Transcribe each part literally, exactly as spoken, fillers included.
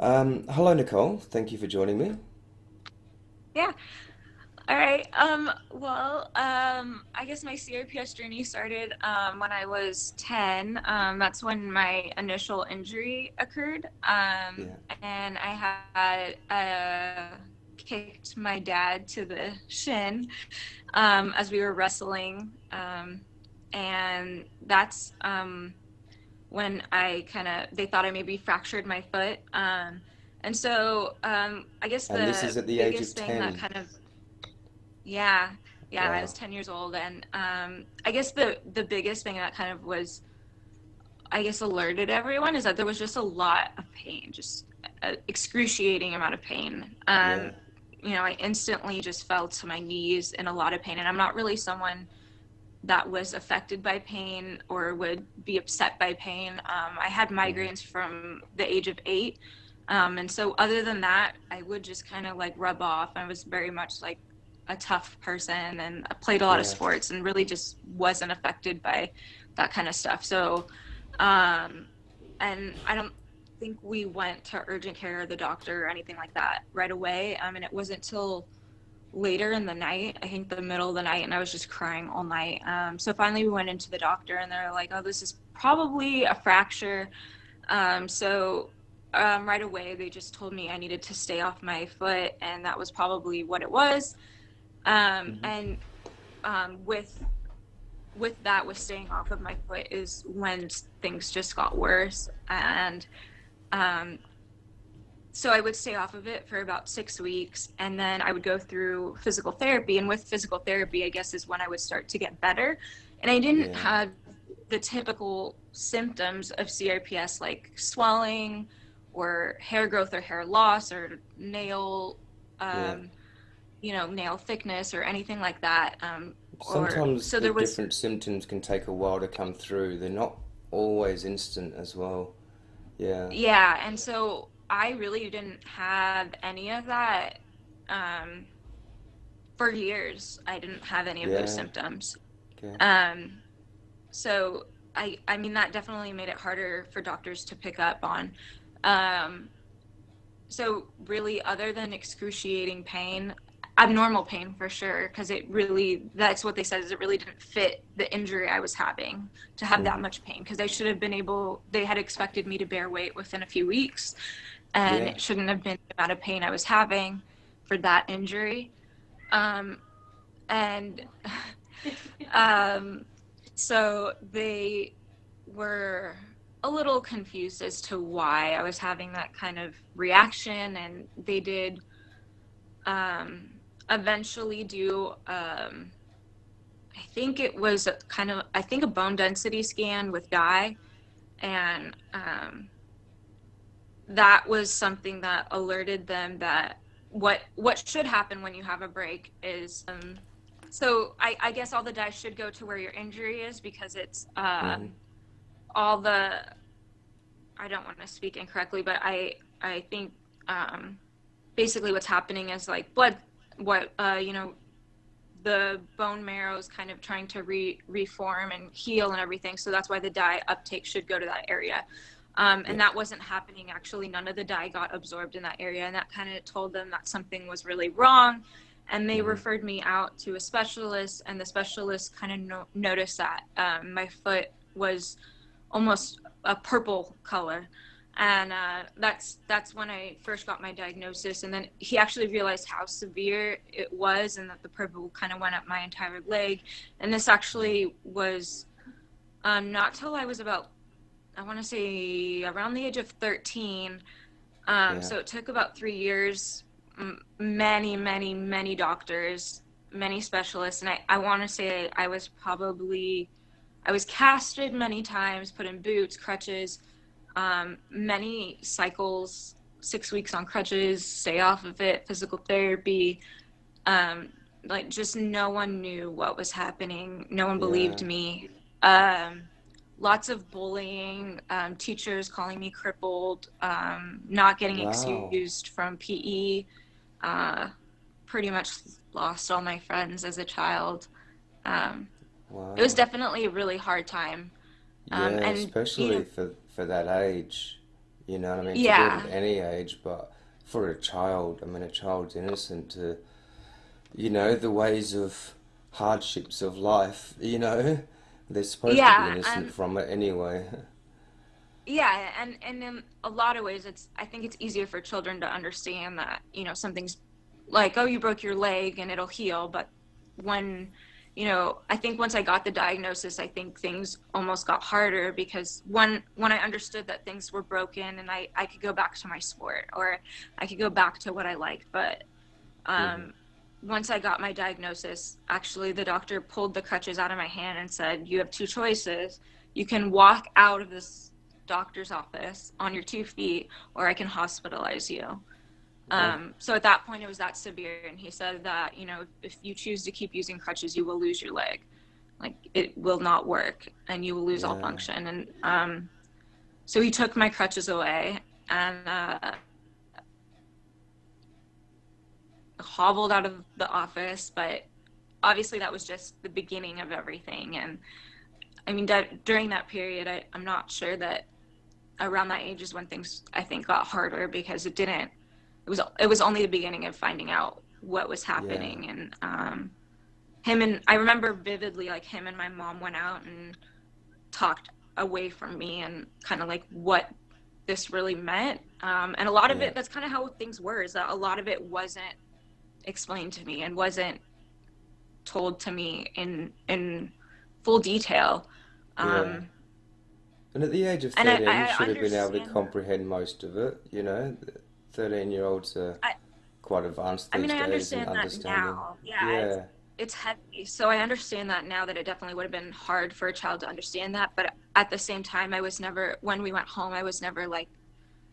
Um, hello, Nicole. Thank you for joining me. Yeah. All right. Um, well, um, I guess my C R P S journey started um, when I was ten. Um, that's when my initial injury occurred. Um, yeah. And I had uh, kicked my dad to the shin um, as we were wrestling. Um, and that's um, when I kind of, they thought I maybe fractured my foot. Um, and so um, I guess the biggest thing that kind of, Yeah, yeah, wow. I was ten years old, and um, I guess the, the biggest thing that kind of was, I guess, alerted everyone is that there was just a lot of pain, just an excruciating amount of pain. Um, yeah. You know, I instantly just fell to my knees in a lot of pain, and I'm not really someone that was affected by pain or would be upset by pain. Um, I had migraines from the age of eight, um, and so other than that, I would just kind of like rub off. I was very much like a tough person, and I played a lot yeah. of sports and really just wasn't affected by that kind of stuff. So, um, and I don't think we went to urgent care or the doctor or anything like that right away. Um, and it wasn't till later in the night, I think the middle of the night, and I was just crying all night. Um, so finally we went into the doctor and they're like, oh, this is probably a fracture. Um, so um, right away, they just told me I needed to stay off my foot, and that was probably what it was. Um, and um, with with that, with staying off of my foot, is when things just got worse. And um, so I would stay off of it for about six weeks, and then I would go through physical therapy. And with physical therapy, I guess, is when I would start to get better. And I didn't yeah. have the typical symptoms of C R P S, like swelling or hair growth or hair loss or nail um, yeah. you know, nail thickness or anything like that. Um, or, Sometimes so there the was, different symptoms can take a while to come through. They're not always instant as well. Yeah. Yeah, and so I really didn't have any of that um, for years. I didn't have any of yeah. those symptoms. Okay. Um, so I, I mean, that definitely made it harder for doctors to pick up on. Um, so really, other than excruciating pain, abnormal pain for sure, because it really, that's what they said, is it really didn't fit the injury I was having to have mm. that much pain, because they should have been able, they had expected me to bear weight within a few weeks, and yeah. it shouldn't have been the amount of pain I was having for that injury. Um, and um, so they were a little confused as to why I was having that kind of reaction, and they did um, eventually do, um, I think it was a kind of, I think a bone density scan with dye. And um, that was something that alerted them that what, what should happen when you have a break is, um, so I, I guess all the dye should go to where your injury is, because it's uh, mm-hmm. all the, I don't want to speak incorrectly, but I, I think um, basically what's happening is like blood, what uh you know the bone marrow is kind of trying to re reform and heal and everything, so that's why the dye uptake should go to that area, um and yeah. that wasn't happening. Actually, none of the dye got absorbed in that area, and that kind of told them that something was really wrong, and they mm-hmm. referred me out to a specialist, and the specialist kind of no noticed that um, my foot was almost a purple color. And uh, that's that's when I first got my diagnosis. And then he actually realized how severe it was, and that the purple kind of went up my entire leg. And this actually was um, not till I was about, I want to say around the age of thirteen. Um, yeah. So it took about three years, m many, many, many doctors, many specialists. And I, I want to say I was probably, I was casted many times, put in boots, crutches, Um, many cycles, six weeks on crutches, stay off of it, physical therapy. Um, like, just no one knew what was happening. No one believed yeah. me. Um, lots of bullying, um, teachers calling me crippled, um, not getting wow. excused from P E. Uh, pretty much lost all my friends as a child. Um, wow. It was definitely a really hard time. Um, yeah, and, especially you know, for... for that age, You know what I mean? Yeah. To do it at any age, but for a child, I mean, a child's innocent to, you know, the ways of hardships of life, you know, they're supposed yeah, to be innocent um, from it anyway. Yeah, and, and in a lot of ways, it's I think it's easier for children to understand that, you know, something's like, oh, you broke your leg and it'll heal. But when, you know, I think once I got the diagnosis, I think things almost got harder because when, when I understood that things were broken and I, I could go back to my sport or I could go back to what I like. But um, mm-hmm. once I got my diagnosis, actually the doctor pulled the crutches out of my hand and said, you have two choices. You can walk out of this doctor's office on your two feet or I can hospitalize you. Um, so at that point it was that severe, and he said that, you know, if you choose to keep using crutches, you will lose your leg. Like, it will not work and you will lose yeah. all function. And um, so he took my crutches away and uh, hobbled out of the office. But obviously that was just the beginning of everything. And I mean, that, during that period, I, I'm not sure that around that age is when things, I think, got harder, because it didn't. It was, it was only the beginning of finding out what was happening. Yeah. And um, him and I remember vividly, like, him and my mom went out and talked away from me and kind of like what this really meant. Um, and a lot of yeah. it, that's kind of how things were, is that a lot of it wasn't explained to me and wasn't told to me in, in full detail. Um, yeah. And at the age of thirteen, I, I you should have been able to comprehend most of it, you know? thirteen-year-olds are I, quite advanced these I mean, I understand that now. Yeah, yeah. It's, it's heavy. So I understand that now, that it definitely would have been hard for a child to understand that. But at the same time, I was never, when we went home, I was never, like,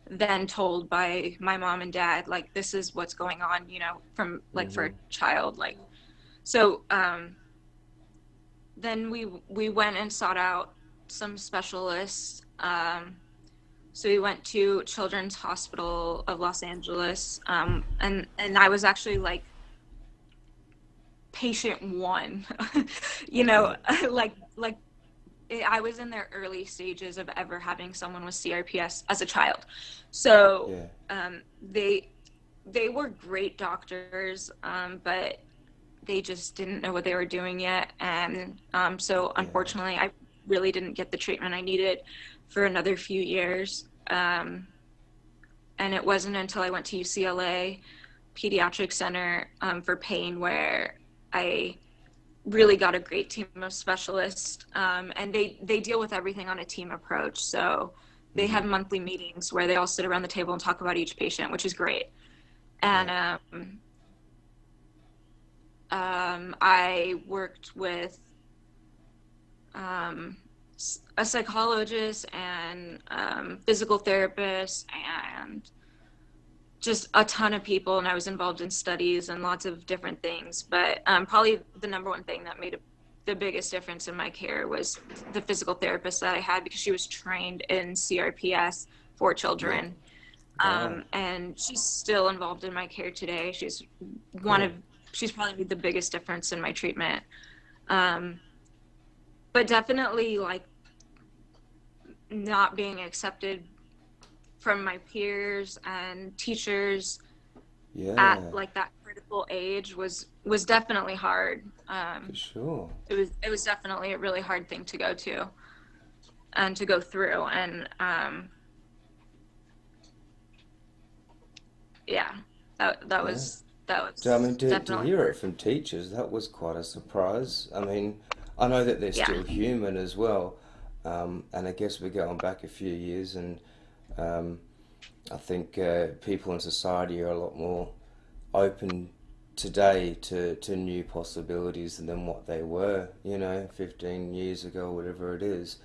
then told by my mom and dad, like, this is what's going on, you know, from, like, mm-hmm. for a child. Like, so um, then we, we went and sought out some specialists. Um, So we went to Children's Hospital of Los Angeles, um, and, and I was actually, like, patient one, you know, like, like it, I was in their early stages of ever having someone with C R P S as a child. So yeah. um, they, they were great doctors, um, but they just didn't know what they were doing yet. And um, so unfortunately, yeah. I really didn't get the treatment I needed for another few years. Um, and it wasn't until I went to U C L A Pediatric Center um, for pain where I really got a great team of specialists. Um, and they, they deal with everything on a team approach. So they have monthly meetings where they all sit around the table and talk about each patient, which is great. And um, um, I worked with um, a psychologist and um, physical therapist and just a ton of people. And I was involved in studies and lots of different things. But um, probably the number one thing that made a, the biggest difference in my care was the physical therapist that I had, because she was trained in C R P S for children. Wow. Um, and she's still involved in my care today. She's one cool. of, she's probably made the biggest difference in my treatment. Um, But definitely, like, not being accepted from my peers and teachers yeah. at, like, that critical age was was definitely hard. Um, For sure. It was it was definitely a really hard thing to go to and to go through. And um, yeah, that that yeah. was that was. So, I mean, to, to hear it from teachers, that was quite a surprise. I mean, I know that they're yeah. still human as well, um, and I guess we're going back a few years, and um, I think uh, people in society are a lot more open today to, to new possibilities than what they were, you know, fifteen years ago, whatever it is.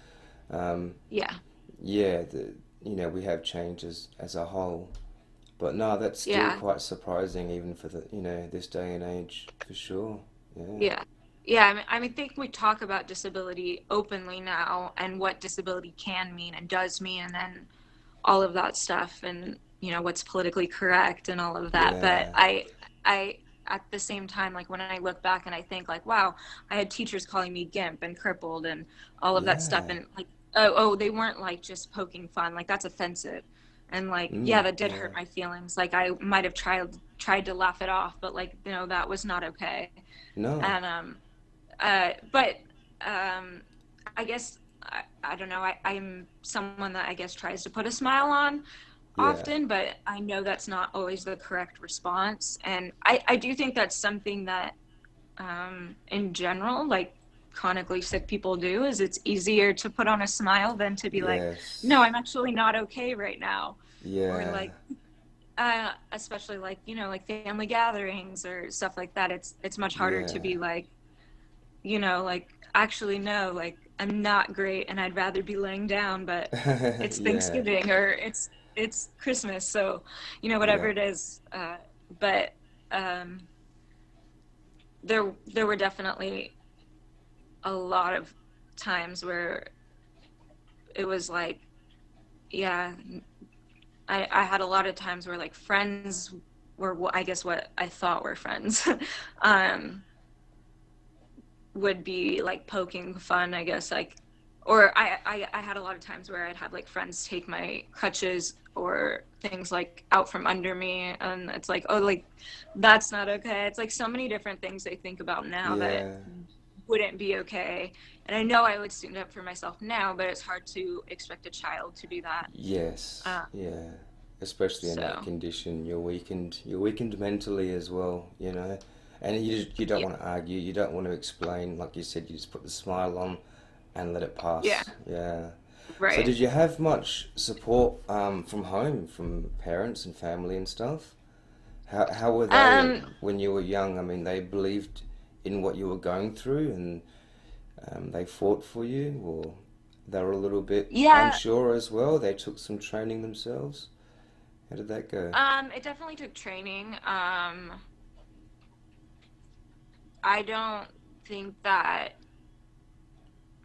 Um, yeah. Yeah, the, you know, we have changes as a whole, but no, that's still yeah. quite surprising, even for the, you know, this day and age, for sure. Yeah. Yeah. Yeah, I mean, I mean, think we talk about disability openly now and what disability can mean and does mean, and then all of that stuff, and, you know, what's politically correct and all of that. Yeah. But I, I, at the same time, like, when I look back and I think, like, wow, I had teachers calling me GIMP and crippled and all of yeah. that stuff. And, like, oh, oh, they weren't, like, just poking fun. Like, that's offensive. And like, mm, yeah, that did yeah. hurt my feelings. Like I might have tried tried to laugh it off, but like, you know, that was not okay. No. And um, uh, but um, I guess I, I don't know. I, I'm someone that I guess tries to put a smile on often, yeah. but I know that's not always the correct response. And I I do think that's something that um in general, like, chronically sick people do, is it's easier to put on a smile than to be yes. like, no, I'm actually not okay right now. Yeah. Or like, uh, especially like, you know, like family gatherings or stuff like that. It's, it's much harder yeah. to be like, you know, like, actually, no, like, I'm not great and I'd rather be laying down, but it's Thanksgiving yeah. or it's, it's Christmas. So, you know, whatever yeah. it is. Uh, but, um, there, there were definitely a lot of times where it was like, yeah, I, I had a lot of times where like friends were, I guess what I thought were friends, um, would be like poking fun, I guess, like, or I, I, I had a lot of times where I'd have like friends take my crutches or things like out from under me. And it's like, oh, like, that's not okay. It's like so many different things I think about now yeah. that wouldn't be okay. And I know I would stand up for myself now, but it's hard to expect a child to do that. Yes. Uh, yeah. Especially so. In that condition, you're weakened. You're weakened mentally as well, you know, and you, you don't yeah. want to argue. You don't want to explain. Like you said, you just put the smile on and let it pass. Yeah. Yeah. Right. So did you have much support um, from home, from parents and family and stuff? How, how were they um, when you were young? I mean, they believed in what you were going through, and um, they fought for you, or they were a little bit yeah. unsure as well. They took some training themselves. How did that go? Um, it definitely took training. Um, I don't think that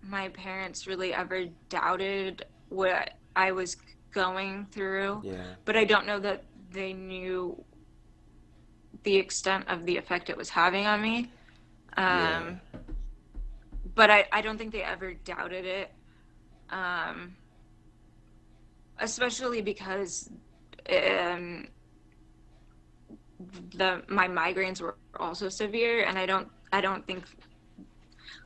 my parents really ever doubted what I was going through, yeah. but I don't know that they knew the extent of the effect it was having on me. Um, yeah. but I, I don't think they ever doubted it. Um, especially because, um, the, my migraines were also severe, and I don't, I don't think,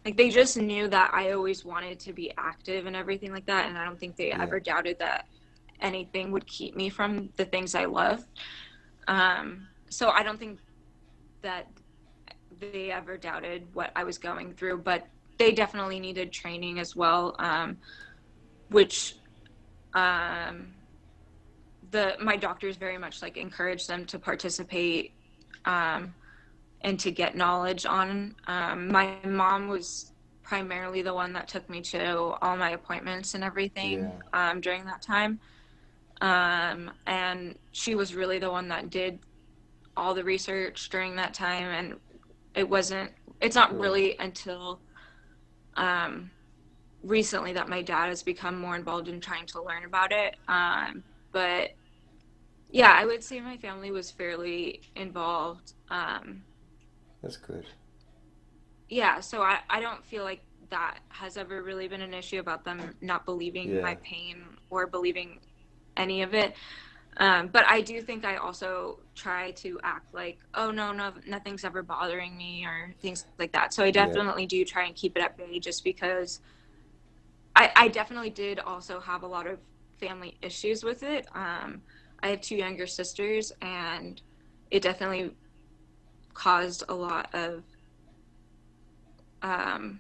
like, they just knew that I always wanted to be active and everything like that. And I don't think they yeah. ever doubted that anything would keep me from the things I loved. Um, so I don't think that they ever doubted what I was going through, but they definitely needed training as well, um, which um, the my doctors very much like encouraged them to participate um, and to get knowledge on. Um, my mom was primarily the one that took me to all my appointments and everything yeah. um, during that time, um, and she was really the one that did all the research during that time. And it wasn't, it's not really until um, recently that my dad has become more involved in trying to learn about it. Um, but yeah, I would say my family was fairly involved. Um, That's good. Yeah, so I, I don't feel like that has ever really been an issue about them not believing yeah. my pain or believing any of it. Um, but I do think I also try to act like, oh, no, no, nothing's ever bothering me or things like that. So I definitely yeah. do try and keep it at bay, just because I, I definitely did also have a lot of family issues with it. Um, I have two younger sisters, and it definitely caused a lot of, um,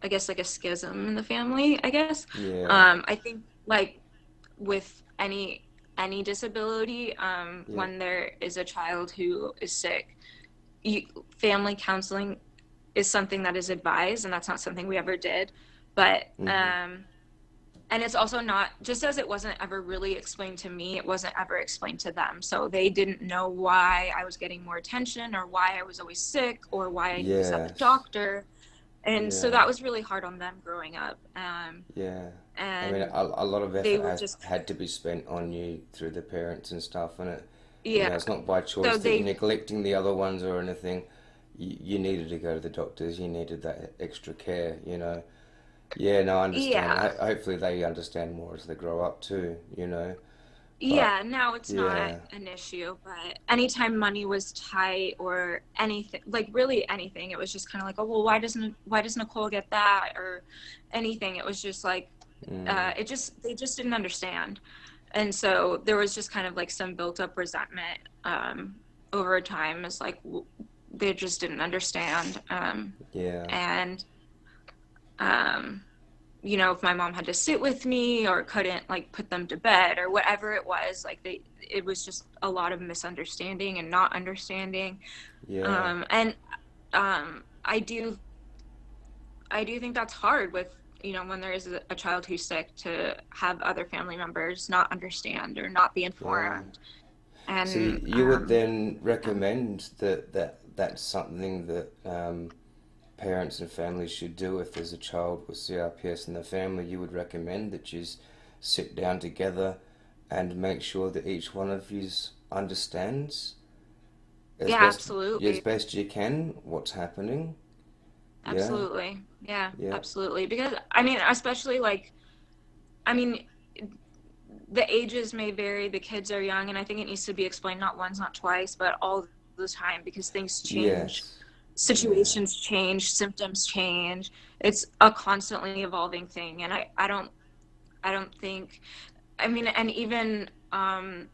I guess, like a schism in the family, I guess. Yeah. Um, I think, like, with any... any disability, um, yeah. when there is a child who is sick, you, family counseling is something that is advised, and that's not something we ever did. But, mm-hmm. um, and it's also not, just as it wasn't ever really explained to me, it wasn't ever explained to them. So they didn't know why I was getting more attention, or why I was always sick, or why I yes. was at the doctor. And yeah. so that was really hard on them growing up. Um, yeah. And I mean, a, a lot of effort has, just, had to be spent on you through the parents and stuff, and it, yeah. you know, it's not by choice so that they, you're neglecting the other ones or anything. You, you needed to go to the doctors. You needed that extra care, you know. Yeah, no, I understand. Yeah. I, hopefully they understand more as they grow up too, you know. Yeah, now it's yeah. not an issue, but anytime money was tight or anything, like really anything, it was just kind of like, oh, well, why doesn't, why does Nicole get that or anything? It was just like, mm. uh, it just, they just didn't understand. And so there was just kind of like some built up resentment um, over time. It's like, w- they just didn't understand. Um, yeah. And, um, you know, if my mom had to sit with me or couldn't like put them to bed or whatever it was, like they, it was just a lot of misunderstanding and not understanding. Yeah. Um, and, um, I do, I do think that's hard with, you know, when there is a, a child who's sick, to have other family members not understand or not be informed. Yeah. And so you would um, then recommend that, that that's something that, um, parents and families should do if there's a child with C R P S in the family. You would recommend that you sit down together and make sure that each one of you understands as yeah best, absolutely as best you can what's happening. Absolutely. Yeah. Yeah, yeah, absolutely. Because I mean, especially like, I mean, the ages may vary, the kids are young, and I think it needs to be explained not once, not twice, but all the time, because things change. Yes. Situations yeah. change, symptoms change. It's a constantly evolving thing. And I, I don't, I don't think, I mean, and even, um,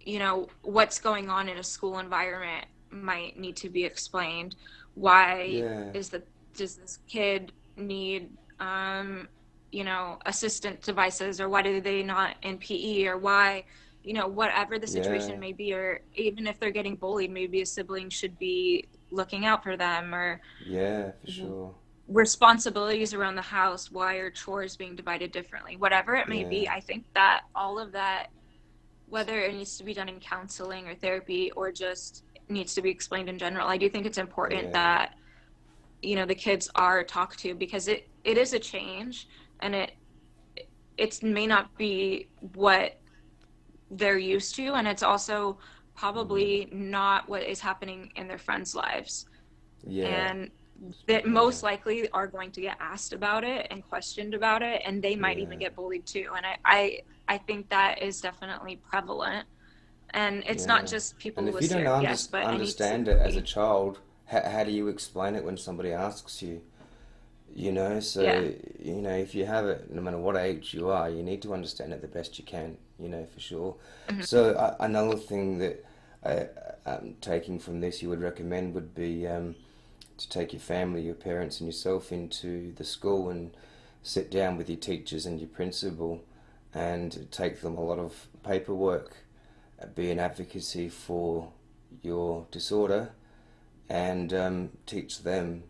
you know, what's going on in a school environment might need to be explained. Why yeah. is the, does this kid need, um, you know, assistant devices, or why do they not in P E, or why, you know, whatever the situation yeah. may be, or even if they're getting bullied, maybe a sibling should be looking out for them, or yeah, for sure. responsibilities around the house. Why are chores being divided differently? Whatever it may yeah. be, I think that all of that, whether it needs to be done in counseling or therapy or just needs to be explained in general, I do think it's important yeah. that, you know, the kids are talked to, because it, it is a change, and it, it may not be what they're used to, and it's also probably not what is happening in their friends' lives. Yeah. And that most yeah. likely are going to get asked about it and questioned about it, and they might yeah. even get bullied too. And I, I, I think that is definitely prevalent. And it's yeah. not just people with C R P S, but And if you don't under- yes, but understand it as a child, how, how do you explain it when somebody asks you? You know, so, yeah. you know, if you have it, no matter what age you are, you need to understand it the best you can, you know, for sure. Mm-hmm. So uh, another thing that I, I'm taking from this you would recommend would be um, to take your family, your parents and yourself into the school and sit down with your teachers and your principal and take them a lot of paperwork, be an advocacy for your disorder, and um, teach them.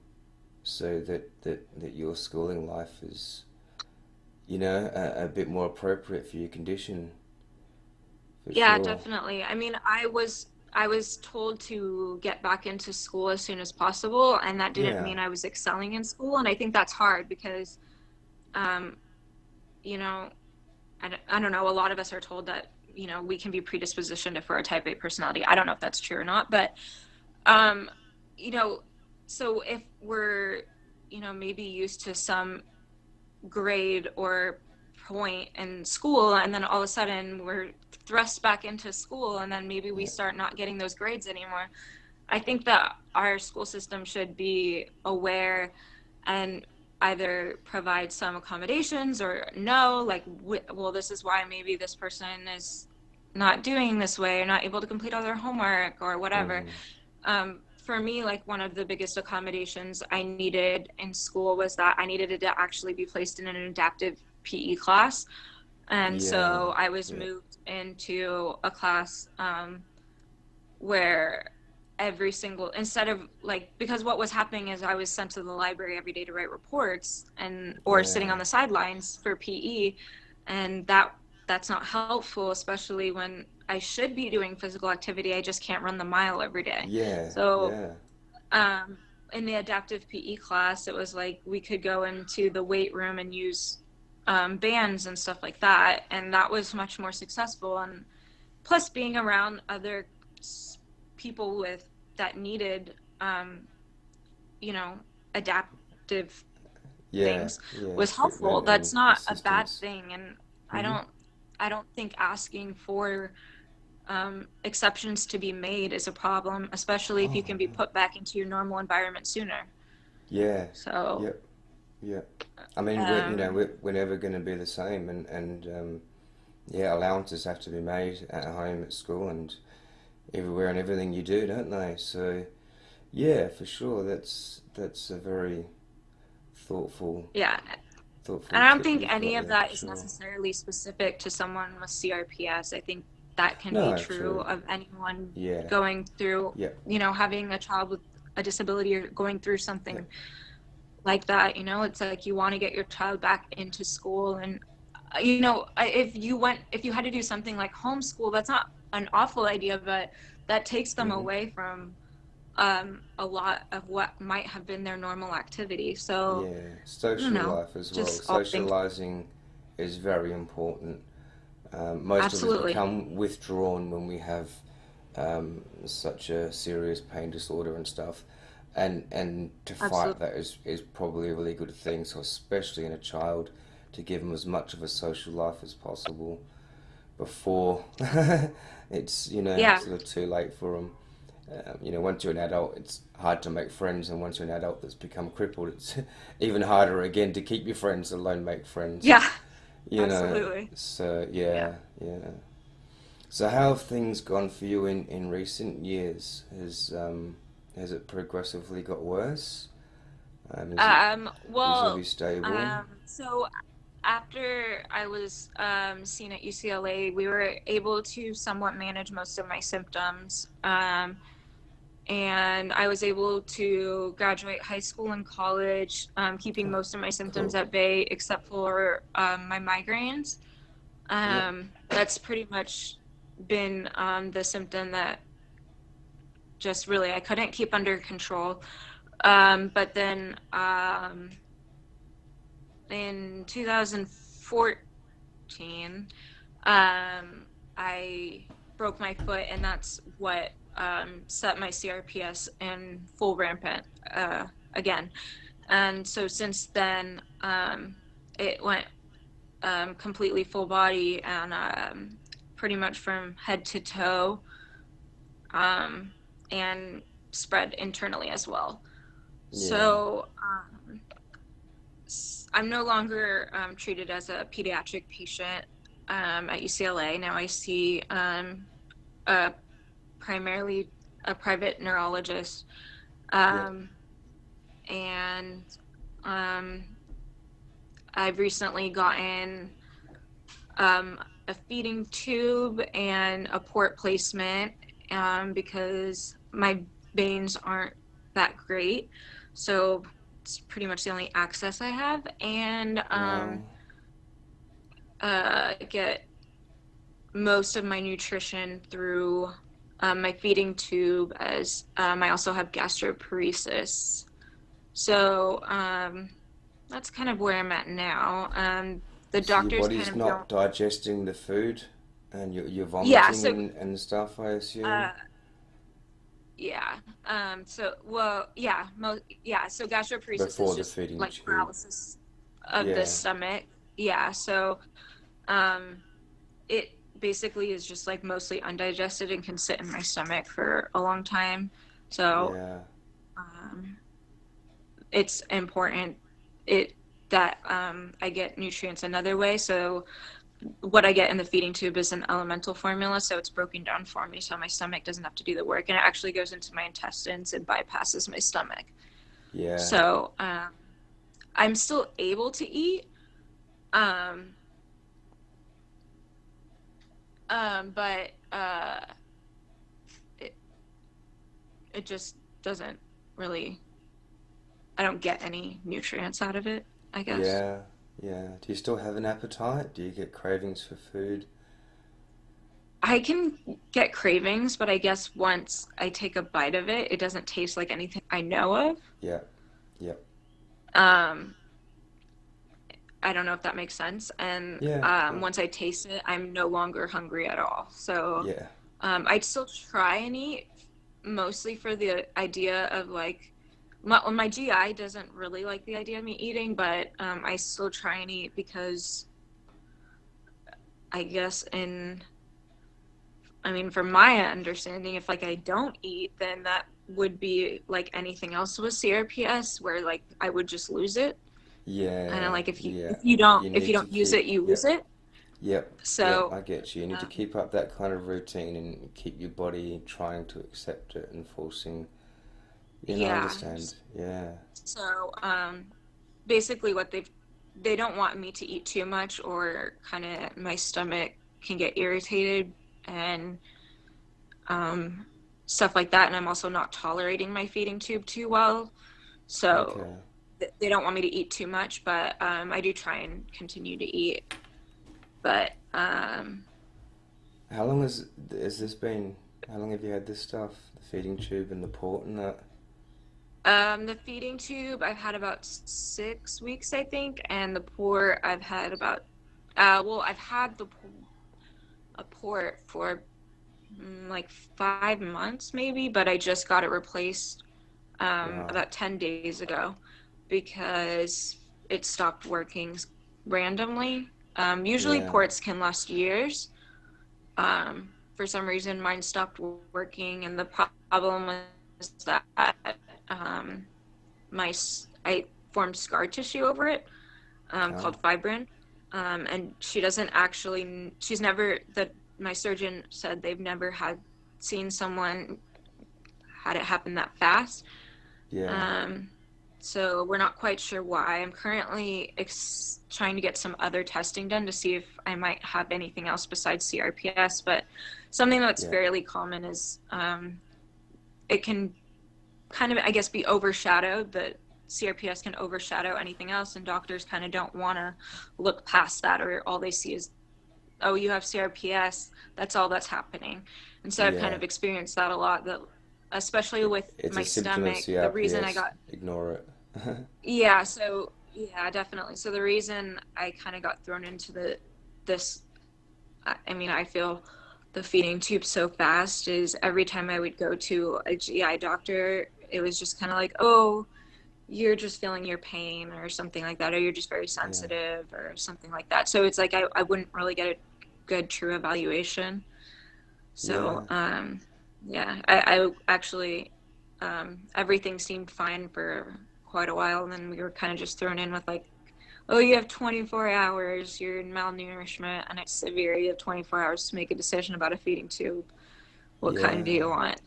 So that, that, that your schooling life is, you know, a, a bit more appropriate for your condition. For yeah, sure. definitely. I mean, I was I was told to get back into school as soon as possible, and that didn't yeah. mean I was excelling in school. And I think that's hard because, um, you know, I don't, I don't know, a lot of us are told that, you know, we can be predispositioned if we're a type A personality. I don't know if that's true or not, but, um, you know, so if we're, you know, maybe used to some grade or point in school, and then all of a sudden we're thrust back into school, and then maybe we start not getting those grades anymore. I think that our school system should be aware and either provide some accommodations or no, like, well, this is why maybe this person is not doing this way or not able to complete all their homework or whatever. Mm. Um, For me, like, one of the biggest accommodations I needed in school was that I needed to actually be placed in an adaptive P E class. And yeah, so I was yeah. moved into a class um, where every single, instead of like, because what was happening is I was sent to the library every day to write reports and, or yeah. sitting on the sidelines for P E. And that that's not helpful, especially when I should be doing physical activity. I just can't run the mile every day. Yeah. So yeah. Um, in the adaptive P E class, it was like we could go into the weight room and use um, bands and stuff like that. And that was much more successful. And plus being around other people with that needed, um, you know, adaptive yeah, things yeah, was helpful. That's not assistance. A bad thing. And mm-hmm. I don't, I don't think asking for um, exceptions to be made is a problem, especially if oh, you can be put back into your normal environment sooner. Yeah. So. Yep. Yeah. I mean, um, we're, you know, we're, we're never going to be the same, and and um, yeah, allowances have to be made at home, at school, and everywhere and everything you do, don't they? So, yeah, for sure, that's that's a very thoughtful. Yeah. Thoughtful and I don't think any of that, that is sure. necessarily specific to someone with C R P S. I think that can no, be true, true of anyone yeah. going through, yeah. you know, having a child with a disability or going through something. Yeah. Like that, you know, it's like you want to get your child back into school, and you know, if you went, if you had to do something like homeschool, that's not an awful idea, but that takes them mm-hmm. away from um, a lot of what might have been their normal activity. So yeah, social you know, life as well. Socializing is very important. Um, most Absolutely. of us become withdrawn when we have um, such a serious pain disorder and stuff. And, and to Absolutely. fight that is, is probably a really good thing, so especially in a child, to give them as much of a social life as possible before it's, you know, yeah. sort of too late for them. Um, you know, once you're an adult, it's hard to make friends, and once you're an adult that's become crippled, it's even harder again to keep your friends, let alone make friends. Yeah, you Absolutely. Know, so, yeah, yeah, yeah. So how have things gone for you in, in recent years? Has, um... Has it progressively got worse? Um, is um, it well, reasonably stable? Um, so after I was um, seen at U C L A, we were able to somewhat manage most of my symptoms. Um, and I was able to graduate high school and college, um, keeping most of my symptoms cool. at bay, except for um, my migraines. Um, yep. That's pretty much been um, the symptom that just really I couldn't keep under control. Um, but then um, in two thousand fourteen, um, I broke my foot, and that's what um, set my C R P S in full rampant uh, again. And so since then, um, it went um, completely full body, and um, pretty much from head to toe. Um, and spread internally as well. Yeah. So um, I'm no longer um, treated as a pediatric patient um, at U C L A. Now I see um, a primarily a private neurologist. Um, yeah. And um, I've recently gotten um, a feeding tube and a port placement um, because my veins aren't that great, so it's pretty much the only access I have, and um, wow. uh, get most of my nutrition through um, my feeding tube, as um, I also have gastroparesis. So um, that's kind of where I'm at now. Um, the so doctors your body's kind of not don't... digesting the food, and you're, you're vomiting yeah, so, and, and stuff, I assume? Uh, Yeah. Um, so, well, yeah, mo yeah. So gastroparesis Before is just like tube. paralysis of yeah. the stomach. Yeah. So, um, it basically is just like mostly undigested and can sit in my stomach for a long time. So, yeah. um, it's important it that um, I get nutrients another way. So, what I get in the feeding tube is an elemental formula, so it's broken down for me, so my stomach doesn't have to do the work, and it actually goes into my intestines and bypasses my stomach. Yeah. So um, I'm still able to eat, um, um, but uh, it it just doesn't really. I don't get any nutrients out of it, I guess. Yeah. Yeah. Do you still have an appetite? Do you get cravings for food? I can get cravings, but I guess once I take a bite of it, it doesn't taste like anything I know of. Yeah. Yeah. Um, I don't know if that makes sense. And yeah, um, yeah. once I taste it, I'm no longer hungry at all. So yeah. um, I'd still try and eat, mostly for the idea of like, My, my G I doesn't really like the idea of me eating, but um, I still try and eat because I I guess in, I mean, from my understanding, if like I don't eat, then that would be like anything else with C R P S where like I would just lose it. Yeah. And like if you yeah. if you don't you if you don't use keep, it, you yeah. lose it. Yep. So yep, I get you. You need um, to keep up that kind of routine and keep your body trying to accept it and forcing. You know, yeah. I understand. Yeah. So um, basically, what they've they don't want me to eat too much, or kind of my stomach can get irritated and um, stuff like that. And I'm also not tolerating my feeding tube too well, so okay. th they don't want me to eat too much. But um, I do try and continue to eat. But um, how long has has this been? How long have you had this stuff? The feeding tube and the port and that. Um, the feeding tube I've had about six weeks, I think, and the port I've had about. Uh, well, I've had the a port for mm, like five months maybe, but I just got it replaced um, wow. about ten days ago because it stopped working randomly. Um, usually yeah. ports can last years. Um, for some reason, mine stopped working, and the problem was that um, my I formed scar tissue over it um, oh. called fibrin, um, and she doesn't actually. She's never that. My surgeon said they've never had seen someone had it happen that fast. Yeah. Um, So we're not quite sure why. I'm currently ex trying to get some other testing done to see if I might have anything else besides C R P S, but something that's yeah. fairly common is um, it can kind of, I guess, be overshadowed, that C R P S can overshadow anything else, and doctors kind of don't want to look past that, or all they see is, oh, you have C R P S, that's all that's happening. And so yeah. I've kind of experienced that a lot, that especially with it's my stomach, the reason I got... Ignore it. yeah, so, yeah, definitely. So the reason I kind of got thrown into the this, I mean, I feel the feeding tube so fast, is every time I would go to a G I doctor, it was just kind of like, oh, you're just feeling your pain or something like that, or you're just very sensitive yeah. or something like that. So it's like I, I wouldn't really get a good, true evaluation. So, yeah. um... Yeah, I, I actually, um, everything seemed fine for quite a while, and then we were kind of just thrown in with like, oh, you have twenty-four hours, you're in malnourishment, and it's severe, you have twenty-four hours to make a decision about a feeding tube. What yeah. kind do you want?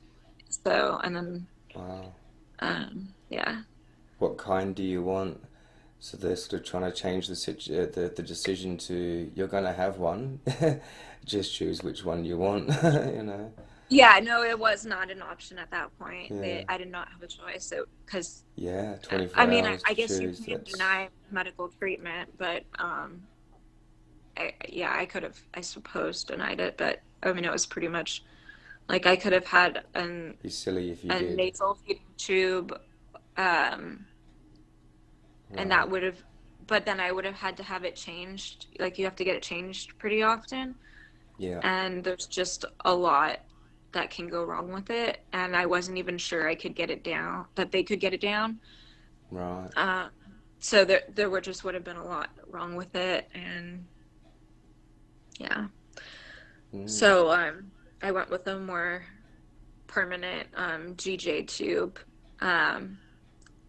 So, and then, wow. um, yeah. What kind do you want? So they're sort of trying to change the situ the, the decision to, you're going to have one, just choose which one you want, you know? Yeah, no, it was not an option at that point. Yeah. They, I did not have a choice. So, because yeah, twenty-four I mean, hours I, I guess choose, you can't deny medical treatment, but um, I, yeah, I could have, I suppose, denied it. But I mean, it was pretty much like I could have had an be silly if you a did. nasal feeding tube, um, right. and that would have, but then I would have had to have it changed. Like you have to get it changed pretty often. Yeah, and there's just a lot that can go wrong with it, and I wasn't even sure I could get it down, that they could get it down. Right. Uh, so there, there were just would have been a lot wrong with it, and yeah. Mm. So um, I went with a more permanent um, G J tube, um,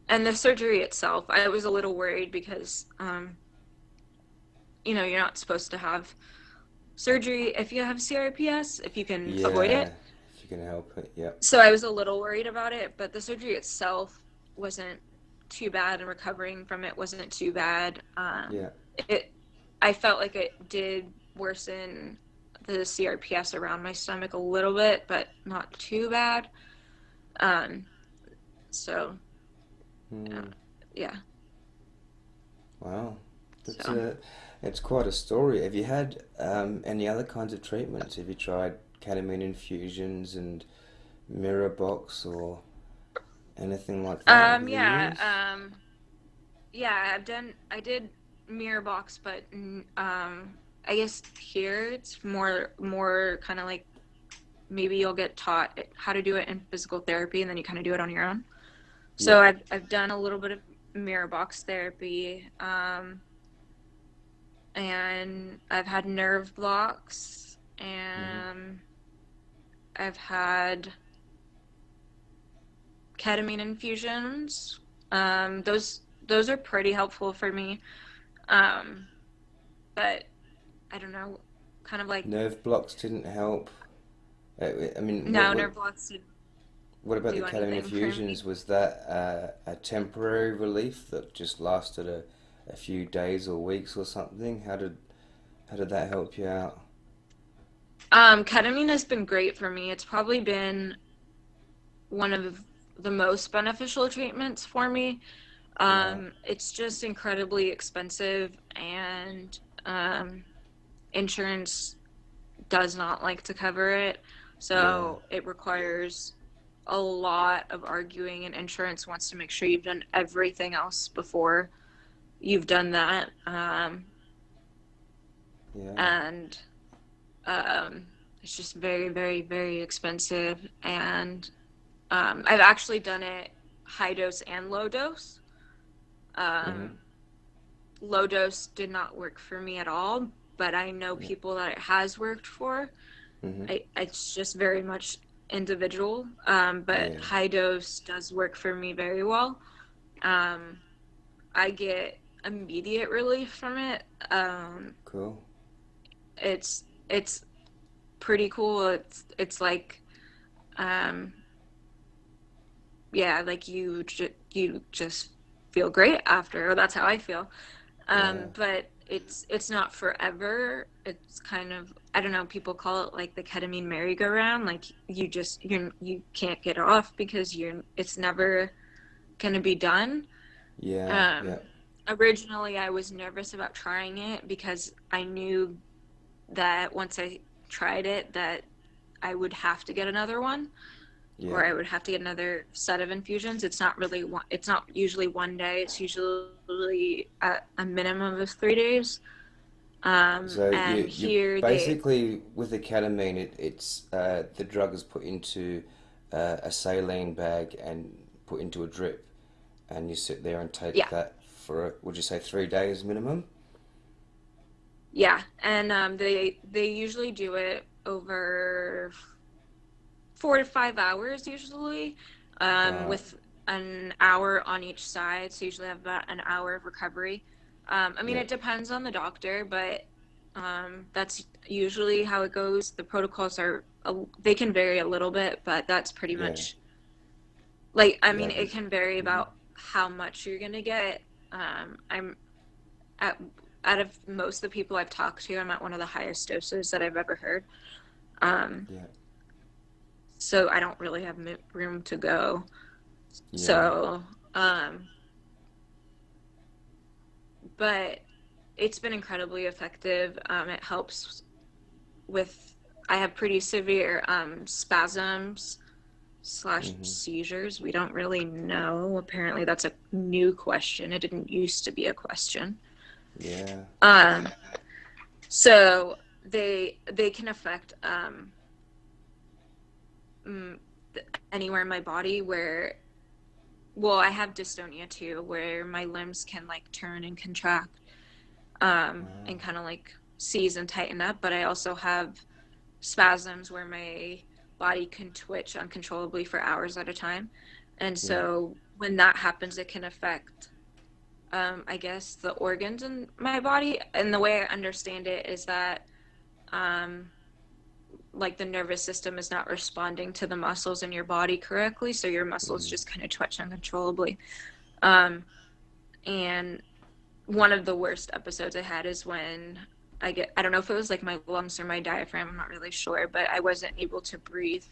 and the surgery itself, I was a little worried because, um, you know, you're not supposed to have surgery if you have C R P S, if you can yeah. avoid it. Can help it. Yeah. So I was a little worried about it, but the surgery itself wasn't too bad, and recovering from it wasn't too bad. Um, yeah. It, I felt like it did worsen the C R P S around my stomach a little bit, but not too bad. Um. So. Mm. Uh, yeah. Wow, that's so. a, it's quite a story. Have you had um, any other kinds of treatments? Have you tried ketamine infusions and mirror box or anything like that? Um, yeah, um, yeah, I've done, I did mirror box, but um, I guess here it's more, more kind of like maybe you'll get taught how to do it in physical therapy, and then you kind of do it on your own. So yeah. I've, I've done a little bit of mirror box therapy. Um, and I've had nerve blocks, and mm-hmm. I've had ketamine infusions. Um, those those are pretty helpful for me. Um, but I don't know, kind of like nerve blocks didn't help. I, I mean, no, what, nerve blocks didn't. What about the ketamine infusions? Was that uh, a temporary relief that just lasted a, a few days or weeks or something? How did how did that help you out? Um, ketamine has been great for me. It's probably been one of the most beneficial treatments for me. Um, yeah. It's just incredibly expensive, and um, insurance does not like to cover it, so yeah. It requires a lot of arguing, and insurance wants to make sure you've done everything else before you've done that. Um, yeah. And um, it's just very, very, very expensive. And um, I've actually done it high dose and low dose. Um, mm-hmm. Low dose did not work for me at all, but I know yeah. people that it has worked for. Mm-hmm. I, it's just very much individual, um, but yeah. high dose does work for me very well. Um, I get immediate relief from it. Um, cool. It's it's pretty cool. It's it's like, um, yeah, like you ju you just feel great after. Or that's how I feel. Um, yeah. But it's it's not forever. It's kind of, I don't know, people call it like the ketamine merry-go-round. Like you just, you you can't get off because you're, it's never going to be done. Yeah, um, yeah. Originally I was nervous about trying it because I knew that once I tried it that I would have to get another one, yeah. or I would have to get another set of infusions. It's not really one, it's not usually one day. It's usually a, a minimum of three days. Um, so and you, you here basically they... with the ketamine, it, it's uh, the drug is put into uh, a saline bag and put into a drip, and you sit there and take yeah. that for, would you say, three days minimum? Yeah, and um, they they usually do it over four to five hours usually, um, wow. with an hour on each side, so usually have about an hour of recovery. Um, I mean, yeah. it depends on the doctor, but um, that's usually how it goes. The protocols are, uh, they can vary a little bit, but that's pretty yeah. much, like, I mean, yeah. it can vary about how much you're going to get. Um, I'm, at, out of most of the people I've talked to, I'm at one of the highest doses that I've ever heard. Um, yeah. So I don't really have room to go. Yeah. So, um... but it's been incredibly effective. Um, it helps with, I have pretty severe um, spasms slash mm-hmm. seizures. We don't really know. Apparently that's a new question. It didn't used to be a question. Yeah. Um, so they, they can affect um, anywhere in my body where, well, I have dystonia too, where my limbs can like turn and contract, um, wow. and kind of like seize and tighten up. But I also have spasms where my body can twitch uncontrollably for hours at a time. And so yeah. when that happens, it can affect, um, I guess, the organs in my body. And the way I understand it is that, um, like the nervous system is not responding to the muscles in your body correctly, so your muscles mm. just kind of twitch uncontrollably. Um, and one of the worst episodes I had is when I get, I don't know if it was like my lungs or my diaphragm, I'm not really sure, but I wasn't able to breathe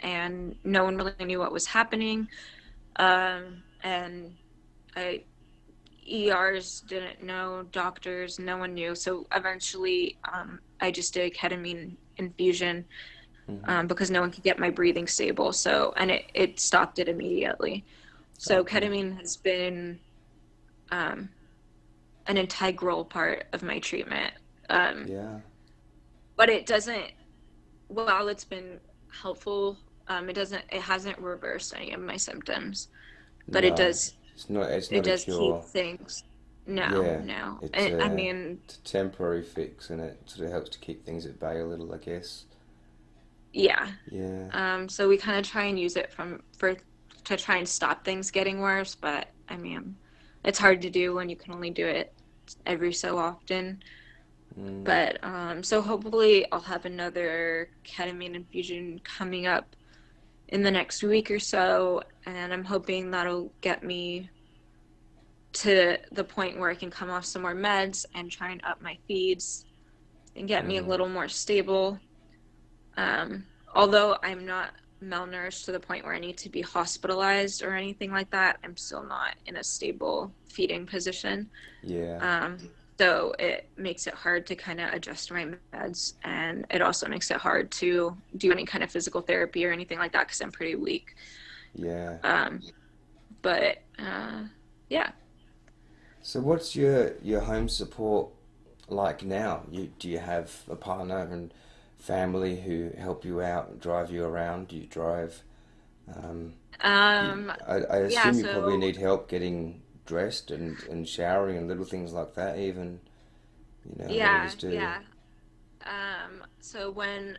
and no one really knew what was happening. Um, and I, E Rs didn't know, doctors, no one knew. So eventually um, I just did ketamine infusion um, mm-hmm. because no one could get my breathing stable. So, and it, it stopped it immediately. So okay. ketamine has been um, an integral part of my treatment. Um, yeah. But it doesn't, while it's been helpful, um, it doesn't, it hasn't reversed any of my symptoms, but no, it does, it's not, it's not it does cure. keep things. No, yeah, no. It, uh, I mean... It's a temporary fix, and it sort of helps to keep things at bay a little, I guess. Yeah. Yeah. Um, so we kind of try and use it from for to try and stop things getting worse, but, I mean, it's hard to do when you can only do it every so often. Mm. But, um, so hopefully I'll have another ketamine infusion coming up in the next week or so, and I'm hoping that'll get me to the point where I can come off some more meds and try and up my feeds and get mm. me a little more stable. Um, although I'm not malnourished to the point where I need to be hospitalized or anything like that, I'm still not in a stable feeding position. Yeah. Um, so it makes it hard to kind of adjust my meds, and it also makes it hard to do any kind of physical therapy or anything like that because I'm pretty weak. Yeah. Um, but, uh, yeah. So what's your, your home support like now? You, do you have a partner and family who help you out and drive you around? Do you drive? Um, um, you, I, I assume yeah, so, you probably need help getting dressed and, and showering and little things like that even. You know, yeah, yeah. Um, so when,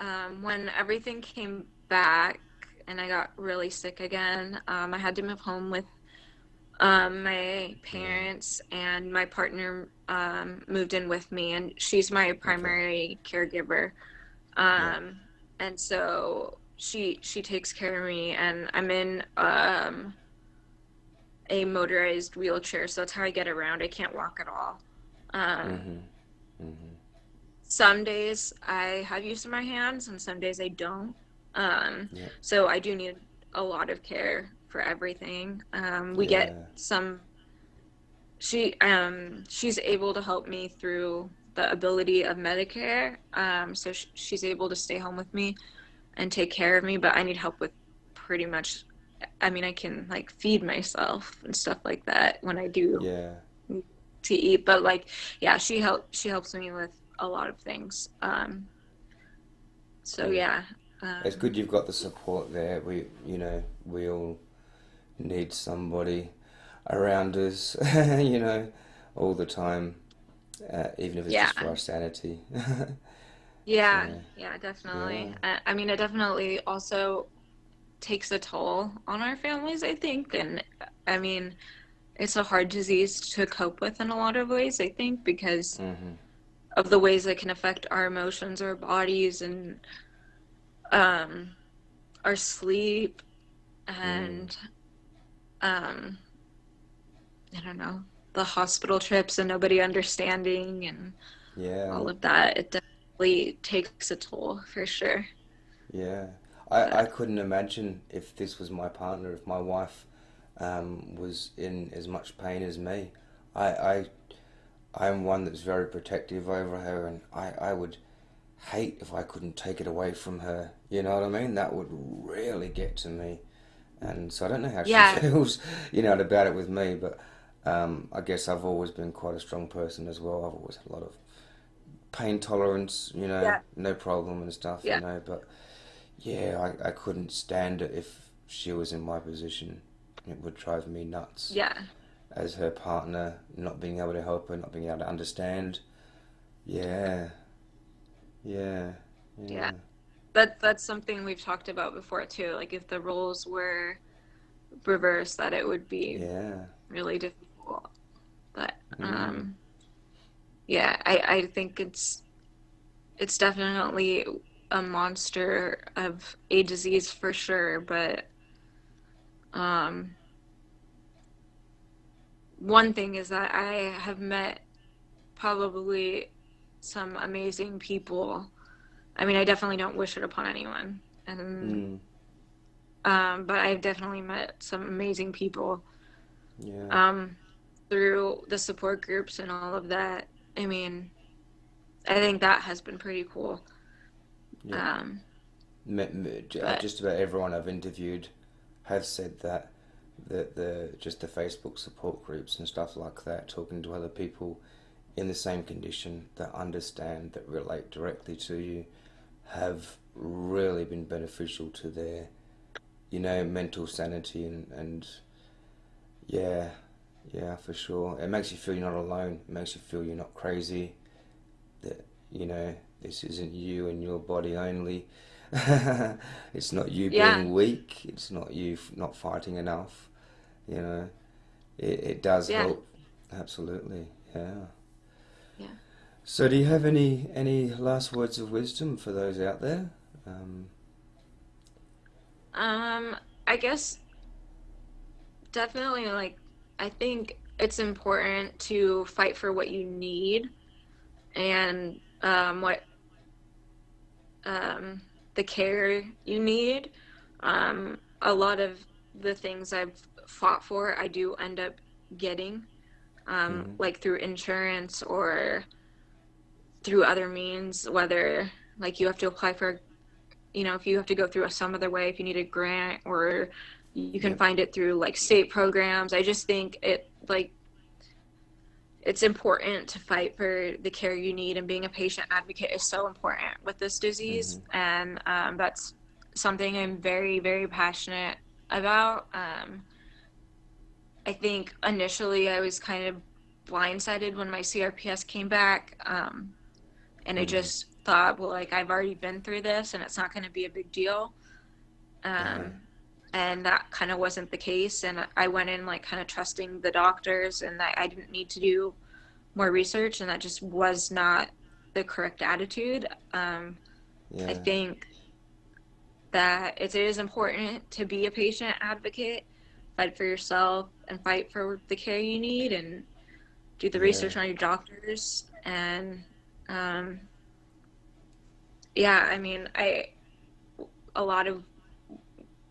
um, when everything came back and I got really sick again, um, I had to move home with Um, my parents, and my partner um, moved in with me, and she's my primary caregiver. Um, yeah. And so she she takes care of me, and I'm in um, a motorized wheelchair, so that's how I get around. I can't walk at all. Um, mm-hmm. Mm-hmm. Some days I have use of my hands, and some days I don't. Um, yeah. So I do need a lot of care for everything. Um, we yeah. get some, she, um, she's able to help me through the ability of Medicare. Um, so sh she's able to stay home with me and take care of me, but I need help with pretty much, I mean, I can like feed myself and stuff like that when I do yeah. to eat, but like, yeah, she help, she helps me with a lot of things. Um, so yeah. Um, it's good you've got the support there. We, you know, we all need somebody around us, you know, all the time, uh, even if it's yeah. just for our sanity. yeah, so, yeah, definitely. Yeah. I, I mean, it definitely also takes a toll on our families, I think. And I mean, it's a hard disease to cope with in a lot of ways, I think, because mm-hmm. of the ways that can affect our emotions, our bodies, and um, our sleep, and mm. um I don't know, the hospital trips and nobody understanding and yeah all of that. It definitely takes a toll for sure. Yeah. I, but. I couldn't imagine if this was my partner, if my wife um was in as much pain as me. I I I'm one that's very protective over her, and I, I would hate if I couldn't take it away from her. You know what I mean? That would really get to me. And so I don't know how yeah. she feels, you know, about it with me, but um, I guess I've always been quite a strong person as well. I've always had a lot of pain tolerance, you know, yeah. no problem and stuff, yeah. you know, but yeah, I, I couldn't stand it if she was in my position. It would drive me nuts. Yeah. As her partner, not being able to help her, not being able to understand. Yeah. Yeah. Yeah. yeah. That, that's something we've talked about before too, like if the roles were reversed, that it would be yeah. really difficult. But mm. um, yeah, I, I think it's it's definitely a monster of a disease for sure, but um, one thing is that I have met probably some amazing people. I mean, I definitely don't wish it upon anyone, and mm. um, but I've definitely met some amazing people yeah. um, through the support groups and all of that. I mean, I think that has been pretty cool. Yeah. Um, but, just about everyone I've interviewed have said that, that the just the Facebook support groups and stuff like that, talking to other people in the same condition that understand, that relate directly to you, have really been beneficial to their, you know, mental sanity and, and yeah, Yeah, for sure. It makes you feel you're not alone. It makes you feel you're not crazy. That, you know, this isn't you and your body only. It's not you yeah. being weak. It's not you f not fighting enough. You know, it, it does yeah. help. Absolutely. Yeah. Yeah. So do you have any, any last words of wisdom for those out there? Um, um I guess definitely, like, I think it's important to fight for what you need and um, what um, the care you need. Um, a lot of the things I've fought for, I do end up getting, um, mm-hmm. like through insurance or through other means, whether like you have to apply for, you know, if you have to go through some other way, if you need a grant, or you can yeah. find it through like state programs. I just think it like it's important to fight for the care you need, and being a patient advocate is so important with this disease. Mm-hmm. And um, that's something I'm very, very passionate about. Um, I think initially I was kind of blindsided when my C R P S came back. Um, and mm-hmm. I just thought, well, like I've already been through this and it's not going to be a big deal. Um, mm-hmm. And that kind of wasn't the case. And I went in like kind of trusting the doctors, and that I didn't need to do more research. And that just was not the correct attitude. Um, yeah. I think that it is important to be a patient advocate, fight for yourself and fight for the care you need, and do the yeah. research on your doctors. And um, yeah, I mean, I, a lot of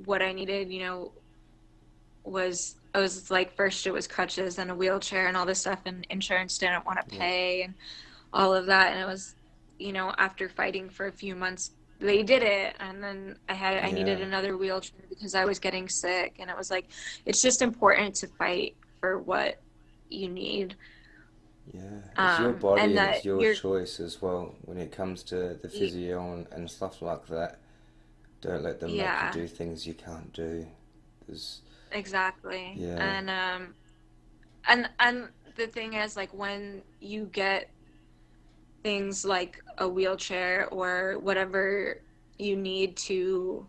what I needed, you know, was, I was like, first it was crutches and a wheelchair and all this stuff, and insurance didn't want to pay and all of that. And it was, you know, after fighting for a few months, they did it. And then I had, I yeah. needed another wheelchair because I was getting sick. And it was like, it's just important to fight for what you need. Yeah, it's um, your body, and it's your, your choice as well. When it comes to the physio and, and stuff like that, don't let them yeah. make you do things you can't do. There's... Exactly. Yeah. And um, and and the thing is, like, when you get things like a wheelchair or whatever you need to,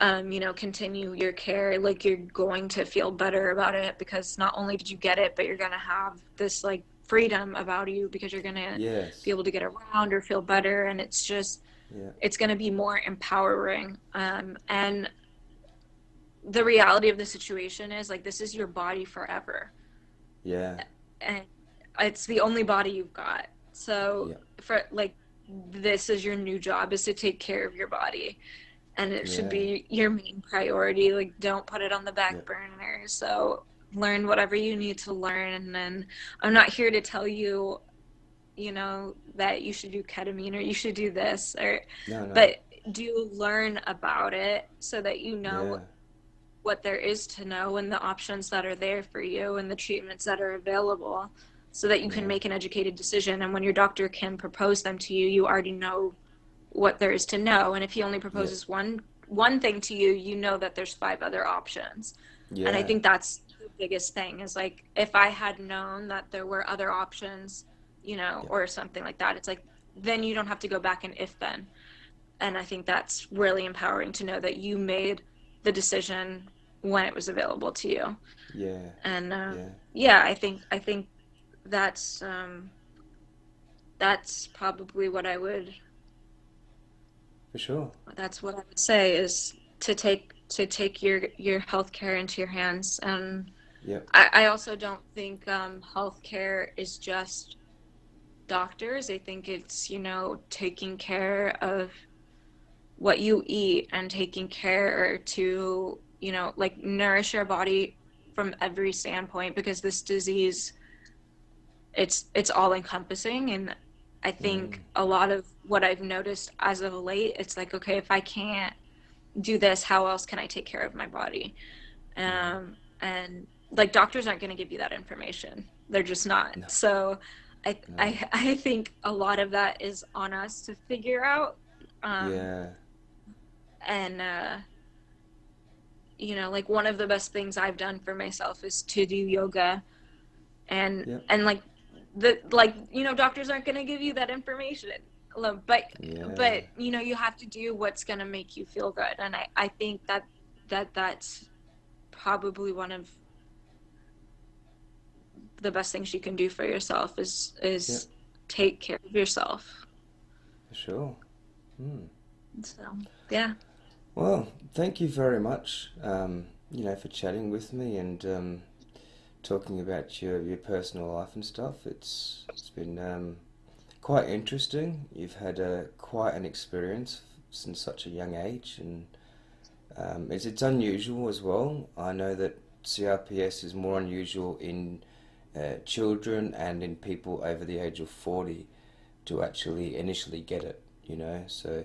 um, you know, continue your care, like, you're going to feel better about it, because not only did you get it, but you're gonna have this like freedom about you, because you're gonna yes. be able to get around or feel better, and it's just. Yeah. It's going to be more empowering. Um, and the reality of the situation is, like, this is your body forever. Yeah. And it's the only body you've got. So, yeah. for like, this is your new job, is to take care of your body. And it yeah. should be your main priority. Like, don't put it on the back yeah. burner. So learn whatever you need to learn. And then I'm not here to tell you, you know, that you should do ketamine or you should do this, or no, no. but do learn about it so that you know yeah. what there is to know, and the options that are there for you, and the treatments that are available, so that you can yeah. make an educated decision. And when your doctor can propose them to you, you already know what there is to know. And if he only proposes yeah. one one thing to you, you know that there's five other options. Yeah. And I think that's the biggest thing, is like, if I had known that there were other options, you know, yeah. or something like that, it's like, then you don't have to go back and if then. And I think that's really empowering to know that you made the decision when it was available to you. Yeah. And uh, yeah. yeah, I think I think that's um, that's probably what I would. For sure. That's what I would say, is to take to take your your healthcare into your hands. And yeah. I, I also don't think um, healthcare is just doctors. I think it's, you know, taking care of what you eat, and taking care to, you know, like, nourish your body from every standpoint, because this disease, it's it's all encompassing. And I think mm. a lot of what I've noticed as of late, it's like, okay, if I can't do this, how else can I take care of my body? Um and like, doctors aren't going to give you that information. They're just not. No. So I, no. I I think a lot of that is on us to figure out. Um, yeah. And uh, you know, like one of the best things I've done for myself is to do yoga. And, yeah. and like, the, like, you know, doctors aren't going to give you that information, but, yeah. but, you know, you have to do what's going to make you feel good. And I, I think that, that that's probably one of the best things you can do for yourself is, is yeah. take care of yourself. Sure. Hmm. So, yeah. Well, thank you very much, um, you know, for chatting with me and um, talking about your, your personal life and stuff. It's it's been um, quite interesting. You've had a quite an experience since such a young age, and um, it's it's unusual as well. I know that C R P S is more unusual in uh, children and in people over the age of forty to actually initially get it. You know, so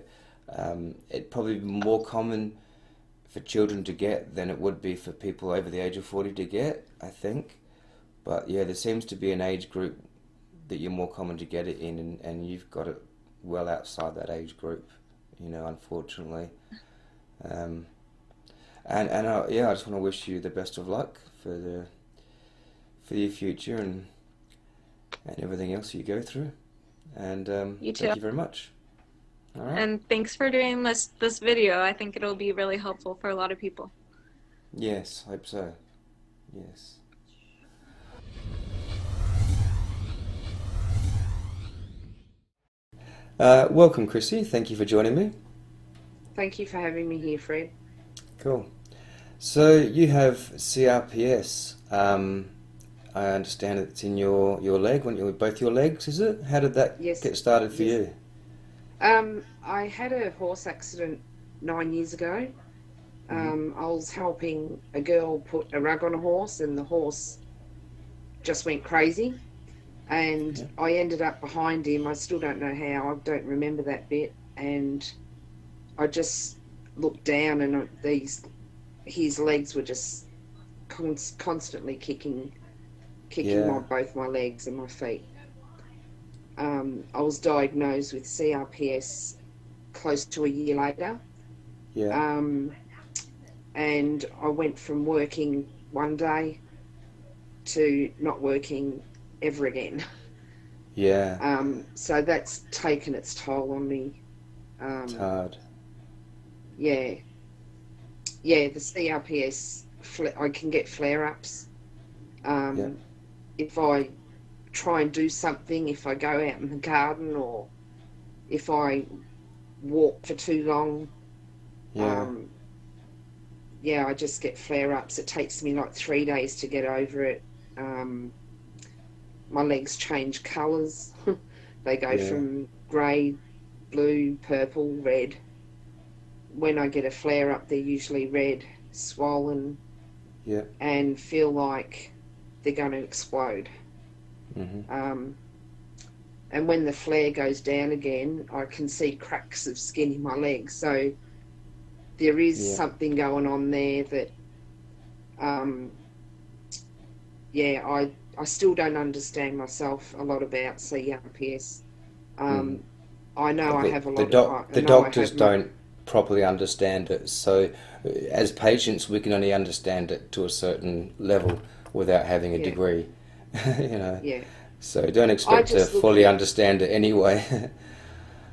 um, it'd probably be more common for children to get than it would be for people over the age of forty to get, I think. But yeah, there seems to be an age group that you're more common to get it in, and, and you've got it well outside that age group, you know, unfortunately. Um, and and I, yeah, I just want to wish you the best of luck for the for your future and and everything else you go through. And um, you too. Thank you very much. All right. And thanks for doing this this video. I think it'll be really helpful for a lot of people. Yes, hope so. Yes. Uh, welcome, Chrissy. Thank you for joining me. Thank you for having me here, Fred. Cool. So you have C R P S. Um, I understand it's in your your leg, when you both your legs, is it? How did that yes. get started for yes. you? Um, I had a horse accident nine years ago. Um, mm. I was helping a girl put a rug on a horse, and the horse just went crazy. And yeah. I ended up behind him. I still don't know how. I don't remember that bit. And I just looked down, and these his legs were just const constantly kicking, kicking yeah. my, both my legs and my feet. Um, I was diagnosed with C R P S close to a year later. Yeah. Um, and I went from working one day to not working ever again. Yeah. Um, so that's taken its toll on me. Um, it's hard. Yeah. Yeah, the C R P S, I can get flare-ups. Um, yeah. If I try and do something, if I go out in the garden or if I walk for too long, yeah, um, yeah I just get flare-ups. It takes me like three days to get over it. Um, my legs change colours. They go yeah. from grey, blue, purple, red. When I get a flare-up, they're usually red, swollen, yeah, and feel like they're going to explode. Mm-hmm. Um, and when the flare goes down again, I can see cracks of skin in my legs. So there is yeah. something going on there that, um, yeah, I, I still don't understand myself a lot about C R P S. Um, mm. I know the, I have a lot of... The doctors don't properly understand it. So as patients, we can only understand it to a certain level without having a yeah. degree. You know, yeah. So don't expect to fully understand it anyway.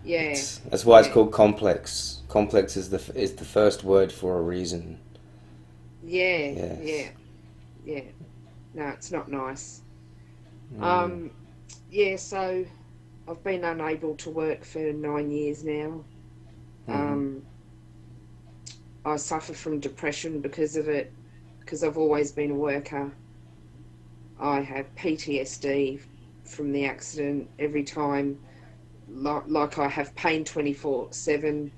Yeah, it's, that's why yeah. it's called complex. Complex is the is the first word for a reason. Yeah, yes. yeah, yeah. No, it's not nice. Mm. Um, yeah. So I've been unable to work for nine years now. Mm. Um, I suffer from depression because of it, because I've always been a worker. I have P T S D from the accident every time, like, like I have pain twenty-four seven.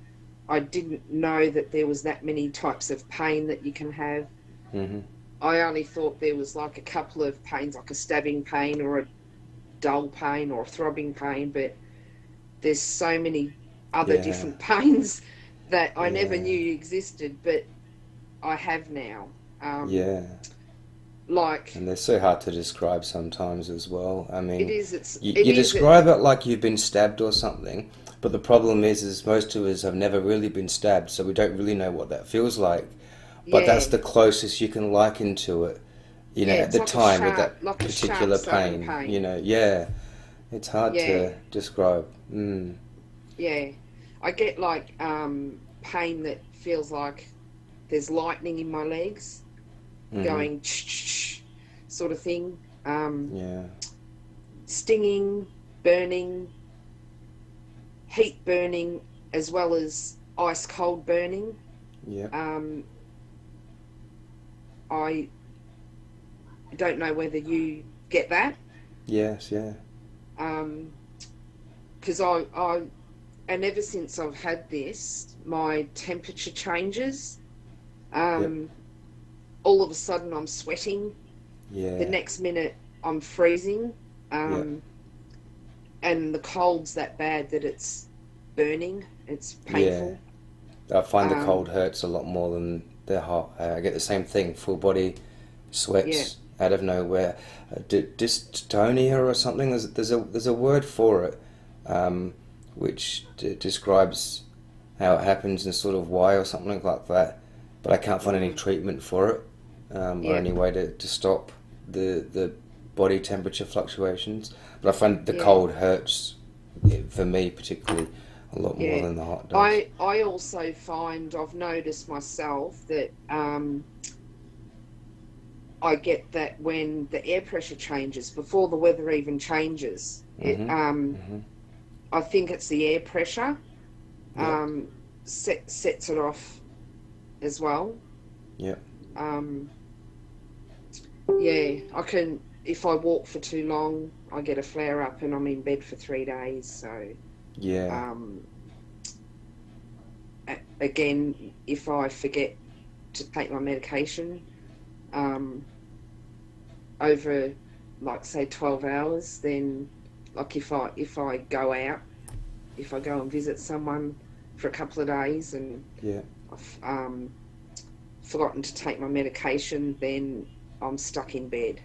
I didn't know that there was that many types of pain that you can have. Mm-hmm. I only thought there was like a couple of pains, like a stabbing pain or a dull pain or a throbbing pain, but there's so many other yeah. different pains that I yeah. never knew existed, but I have now. Um, yeah. Like, and they're so hard to describe sometimes as well. I mean, it is, it's, you, it you is, describe it like you've been stabbed or something, but the problem is, is most of us have never really been stabbed, so we don't really know what that feels like. but yeah, that's yeah. the closest you can liken to it, you know, yeah, at the like time sharp, with that like particular pain, pain, you know, yeah, it's hard yeah. to describe. Mm. Yeah, I get like um, pain that feels like there's lightning in my legs, mm-hmm. going sort of thing. Um, yeah. Stinging, burning, heat burning, as well as ice cold burning. Yeah. Um, I don't know whether you get that. Yes. Yeah. Um, because I, I, and ever since I've had this, my temperature changes. Um, yep. All of a sudden, I'm sweating. Yeah. The next minute, I'm freezing. Um, yep. And the cold's that bad that it's burning. It's painful. Yeah. I find um, the cold hurts a lot more than the hot. I get the same thing. Full body sweats. Yeah. Out of nowhere, uh, dystonia or something. There's there's a there's a word for it, um, which d describes how it happens and sort of why or something like that. But I can't find any treatment for it, um, yeah. or any way to, to stop the the body temperature fluctuations. But I find the yeah. cold hurts for me particularly a lot yeah. more than the hot does. I I also find I've noticed myself that. Um, I get that when the air pressure changes, before the weather even changes. Mm-hmm. it, um, mm-hmm. I think it's the air pressure um, yep. set, sets it off as well. Yeah. Um, yeah, I can, if I walk for too long, I get a flare up and I'm in bed for three days. So, yeah. Um, a, again, if I forget to take my medication, um, over like say twelve hours, then like if I if I go out if I go and visit someone for a couple of days and yeah. I've um, forgotten to take my medication, then I'm stuck in bed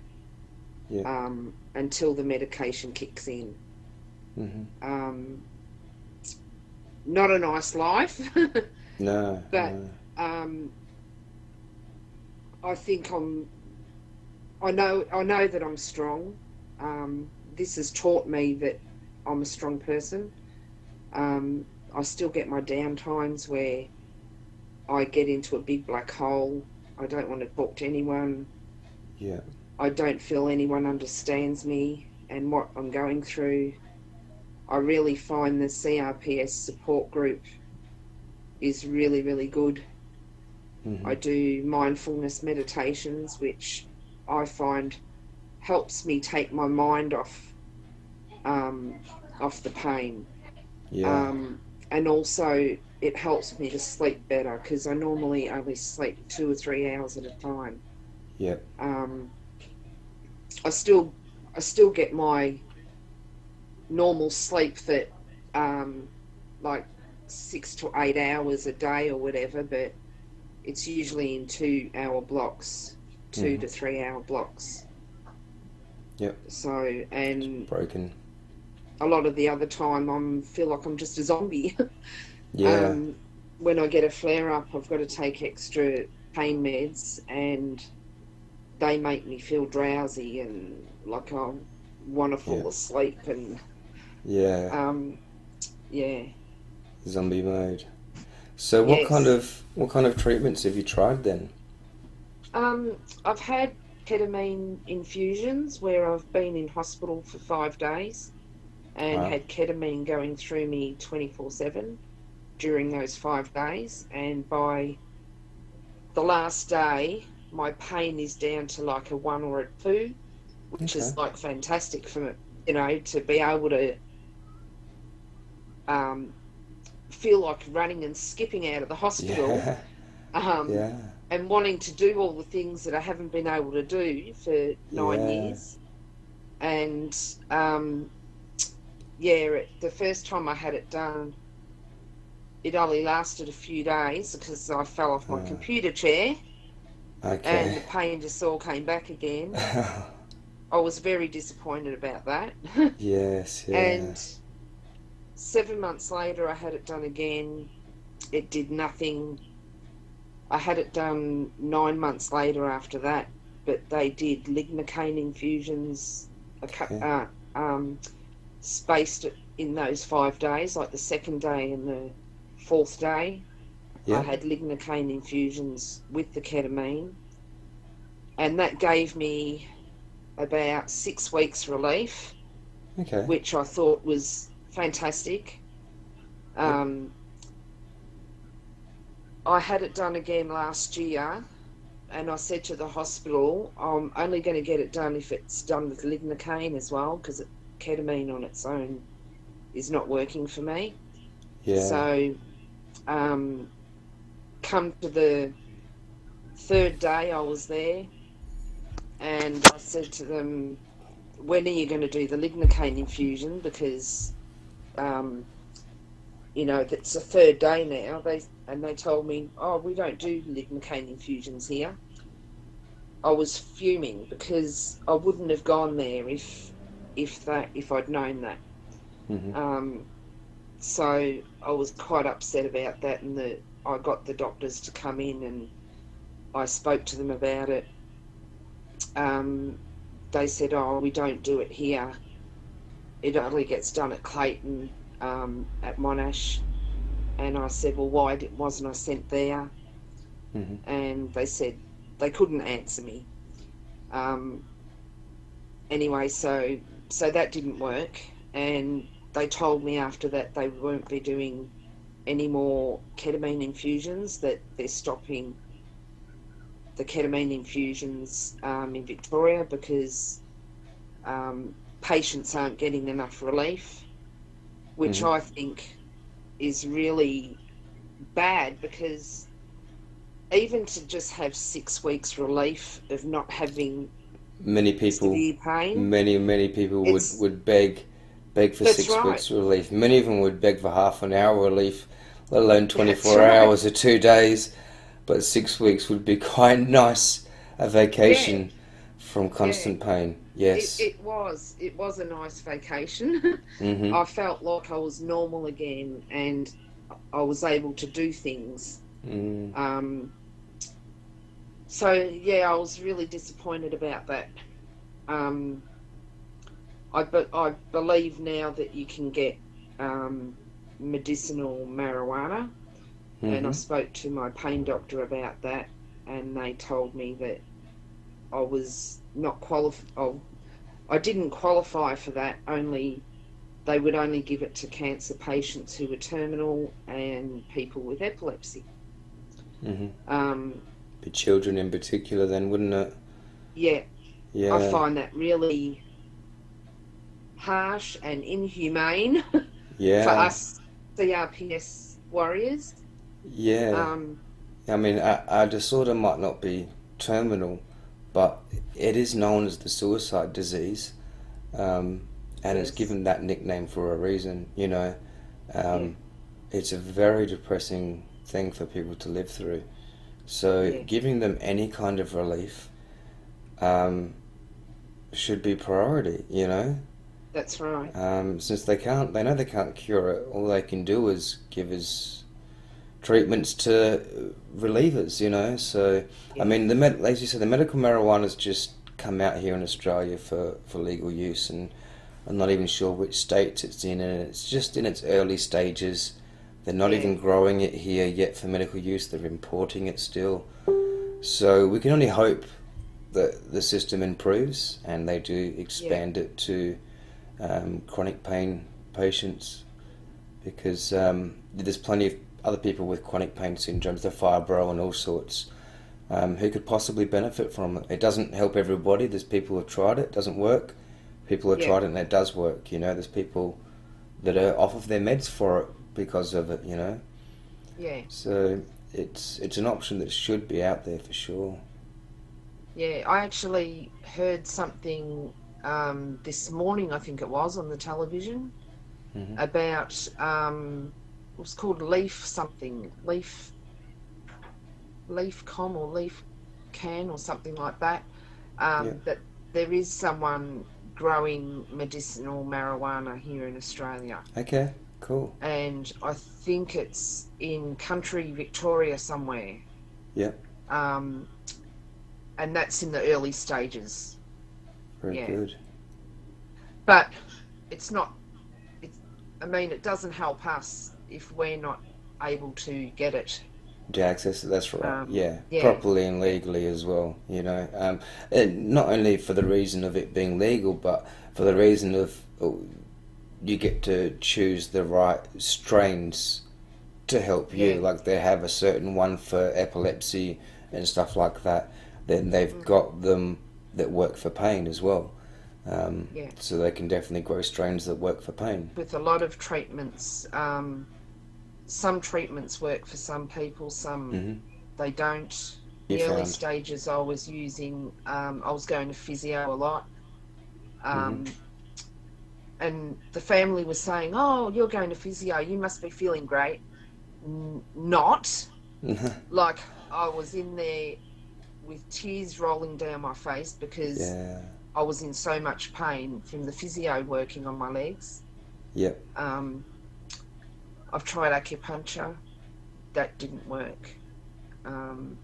yeah. um, until the medication kicks in. Mm-hmm. um, not a nice life. No, but no. Um, I think I'm, I know, I know that I'm strong. Um, this has taught me that I'm a strong person. Um, I still get my down times where I get into a big black hole. I don't want to talk to anyone. Yeah. I don't feel anyone understands me and what I'm going through. I really find the C R P S support group is really, really good. Mm-hmm. I do mindfulness meditations, which I find helps me take my mind off um, off the pain. Yeah. Um, and also it helps me to sleep better because I normally only sleep two or three hours at a time. Yeah. Um, I still I still get my normal sleep that um, like six to eight hours a day or whatever, but it's usually in two hour blocks, two mm. to three hour blocks. Yep. So, and it's broken. A lot of the other time I feel like I'm just a zombie. Yeah. Um, when I get a flare up, I've got to take extra pain meds and they make me feel drowsy and like I want to fall yeah. asleep and yeah. Um, yeah. Zombie mode. So what yes. kind of what kind of treatments have you tried then? Um, I've had ketamine infusions where I've been in hospital for five days and wow. had ketamine going through me twenty-four seven during those five days. And by the last day, my pain is down to like a one or a two, which okay. is like fantastic for, you know, to be able to... Um, feel like running and skipping out of the hospital yeah. Um, yeah. and wanting to do all the things that I haven't been able to do for nine yeah. years. And um, yeah, it, the first time I had it done, it only lasted a few days because I fell off my uh, computer chair okay. and the pain just all came back again. I was very disappointed about that. Yes, yeah. And seven months later, I had it done again. It did nothing. I had it done nine months later after that, but they did lignocaine infusions, a cu yeah. uh, um, spaced it in those five days, like the second day and the fourth day. Yeah. I had lignocaine infusions with the ketamine, and that gave me about six weeks relief, okay. which I thought was fantastic. Um, I had it done again last year, and I said to the hospital, I'm only going to get it done if it's done with lignocaine as well, because ketamine on its own is not working for me. Yeah. So um, come to the third day I was there, and I said to them, when are you going to do the lignocaine infusion? Because, um, you know, it's the third day now. They And they told me, oh, we don't do lignocaine infusions here. I was fuming, because I wouldn't have gone there if if that if I'd known that. Mm-hmm. Um, so I was quite upset about that, and the, I got the doctors to come in and I spoke to them about it. Um, they said, oh, we don't do it here. It only gets done at Clayton, um, at Monash. And I said, well, why did, wasn't I sent there? Mm-hmm. And they said they couldn't answer me. Um, anyway, so so that didn't work. And they told me after that they won't be doing any more ketamine infusions, that they're stopping the ketamine infusions um, in Victoria, because um, patients aren't getting enough relief, which mm-hmm. I think is really bad, because even to just have six weeks relief of not having many people severe pain, many many people would would beg beg for six right. weeks relief. Many of them would beg for half an hour relief, let alone twenty-four right. hours or two days. But six weeks would be quite nice a vacation yeah. from constant yeah. pain. Yes, it, it was. It was a nice vacation. Mm-hmm. I felt like I was normal again, and I was able to do things. Mm. Um, so yeah, I was really disappointed about that. Um, I but I believe now that you can get um, medicinal marijuana, mm-hmm. and I spoke to my pain doctor about that, and they told me that I was not qualified. Oh, I didn't qualify for that. Only they would only give it to cancer patients who were terminal and people with epilepsy. Mm-hmm. Um, the children in particular, then, wouldn't it? Yeah. Yeah. I find that really harsh and inhumane. Yeah. For us C R P S warriors. Yeah. Um, I mean, our, our disorder might not be terminal, but it is known as the suicide disease, um, and yes. it's given that nickname for a reason, you know. Um, yeah. It's a very depressing thing for people to live through. So yeah. giving them any kind of relief um, should be priority, you know. That's right. Um, since they can't, they know they can't cure it, all they can do is give us treatments to relievers, you know. So yeah. I mean, the med as you said, the medical marijuana has just come out here in Australia for for legal use, and I'm not even sure which states it's in, and it's just in its early stages. They're not yeah. even growing it here yet for medical use. They're importing it still. So we can only hope that the system improves and they do expand yeah. it to um, chronic pain patients, because um, there's plenty of other people with chronic pain syndromes, the fibro and all sorts, um, who could possibly benefit from it. It doesn't help everybody. There's people who have tried it, it doesn't work. People who have yeah. tried it and it does work, you know. There's people that are off of their meds for it because of it, you know. Yeah. So it's it's an option that should be out there for sure. Yeah, I actually heard something um, this morning, I think it was, on the television mm-hmm. about... Um, it was called leaf something, leaf, leaf com or leaf can or something like that. Um, yeah. That there is someone growing medicinal marijuana here in Australia. Okay, cool. And I think it's in country Victoria somewhere. Yeah. Um, and that's in the early stages. Very yeah. good. But it's not, it's, I mean, it doesn't help us if we're not able to get it. To access it, that's right, um, yeah. yeah, properly and legally as well, you know. Um, and not only for the reason of it being legal, but for the reason of you get to choose the right strains to help you. Yeah. Like they have a certain one for epilepsy and stuff like that. Then they've mm. got them that work for pain as well. Um, yeah. So they can definitely grow strains that work for pain. With a lot of treatments, um, some treatments work for some people, some mm-hmm. they don't. You the found. Early stages I was using, um, I was going to physio a lot. Um, mm-hmm. And the family was saying, oh, you're going to physio, you must be feeling great. N not. Like I was in there with tears rolling down my face because yeah. I was in so much pain from the physio working on my legs. Yeah. Um, I've tried acupuncture. That didn't work. Um,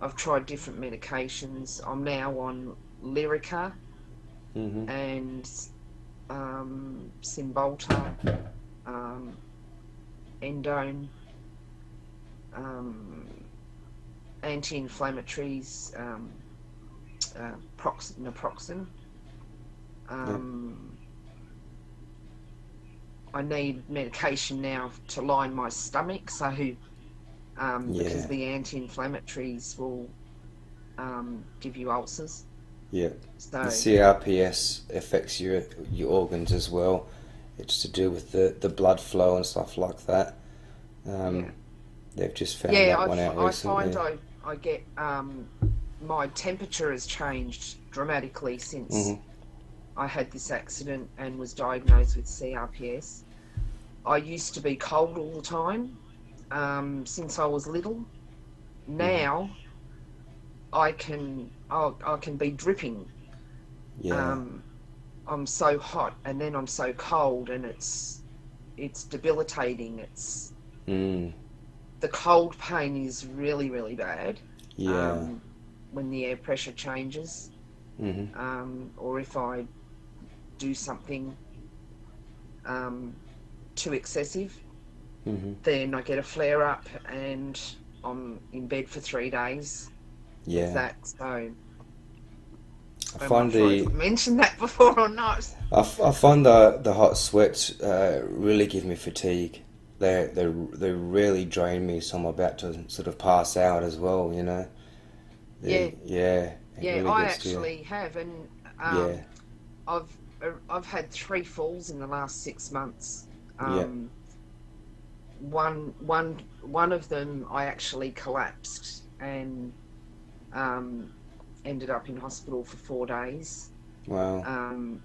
I've tried different medications. I'm now on Lyrica mm-hmm. and um, Cymbalta, um, Endone, um, anti-inflammatories, um, uh, naproxen. Um, yeah. I need medication now to line my stomach, so um, yeah. because the anti-inflammatories will um, give you ulcers. Yeah. So, the C R P S affects your your organs as well. It's to do with the the blood flow and stuff like that. Um, yeah. They've just found yeah, that I've, one out recently. Yeah, I find I I get um, my temperature has changed dramatically since. Mm-hmm. I had this accident and was diagnosed with C R P S. I used to be cold all the time um, since I was little. Now I can I'll, I can be dripping. Yeah. Um, I'm so hot and then I'm so cold and it's it's debilitating. It's mm. the cold pain is really really bad. Yeah. Um, when the air pressure changes, mm-hmm. um, or if I do something um, too excessive, mm-hmm. then I get a flare up and I'm in bed for three days. Yeah. With that, so I find the I've mentioned that before or not. I, I find the the hot sweats uh, really give me fatigue. They they they really drain me, so I'm about to sort of pass out as well. You know. They, yeah. Yeah. Yeah, really I actually have, and um, yeah. I've. I've had three falls in the last six months. Um, yeah. One, one, one of them, I actually collapsed and um, ended up in hospital for four days. Wow. Um,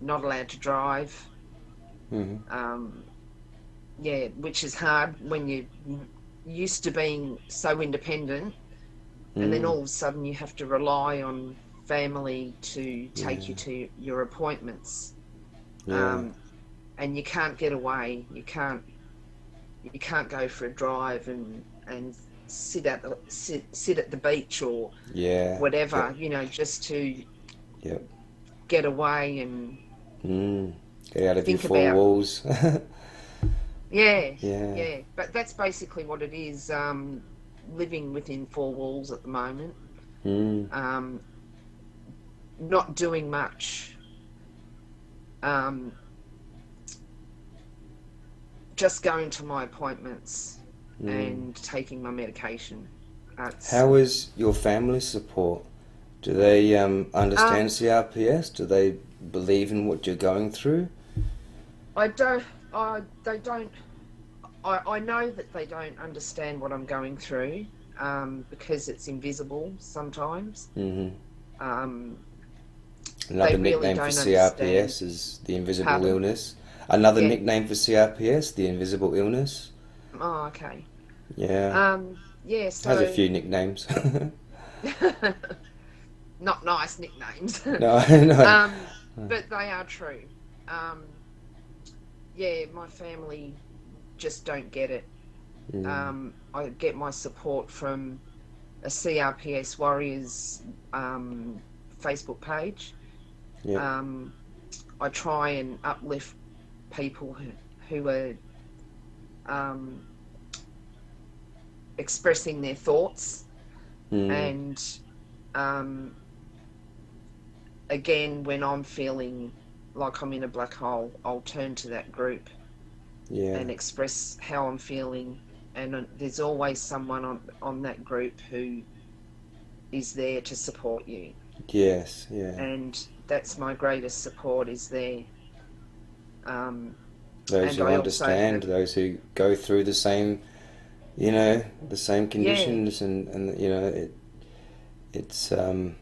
not allowed to drive. Mm-hmm. um, yeah, which is hard when you're used to being so independent, mm. and then all of a sudden you have to rely on family to take yeah. you to your appointments, yeah. um, and you can't get away. You can't. You can't go for a drive and and sit at the sit sit at the beach or yeah whatever yep. you know, just to yep. get away and mm. get out of your four about, walls. yeah, yeah, yeah. But that's basically what it is. Um, living within four walls at the moment. Mm. Um, not doing much, um, just going to my appointments mm. and taking my medication. That's, how is your family support? Do they um, understand um, C R P S? Do they believe in what you're going through? I don't, I, they don't, I, I know that they don't understand what I'm going through um, because it's invisible sometimes. Mm-hmm. Um, Another nickname for C R P S is the invisible illness. Another nickname for C R P S, the invisible illness. Oh, okay. Yeah. Um, yeah, so... has a few nicknames. Not nice nicknames. No, no. Um, but they are true. Um, yeah, my family just don't get it. Mm. Um, I get my support from a C R P S Warriors um, Facebook page. Yep. Um, I try and uplift people who, who are um, expressing their thoughts. Mm. And um, again, when I'm feeling like I'm in a black hole, I'll turn to that group. Yeah. And express how I'm feeling, and there's always someone on on that group who is there to support you. Yes, yeah. And that's my greatest support, is there. Um, those who I understand, also, those who go through the same, you know, the same conditions, yeah. and and you know, it, it's um,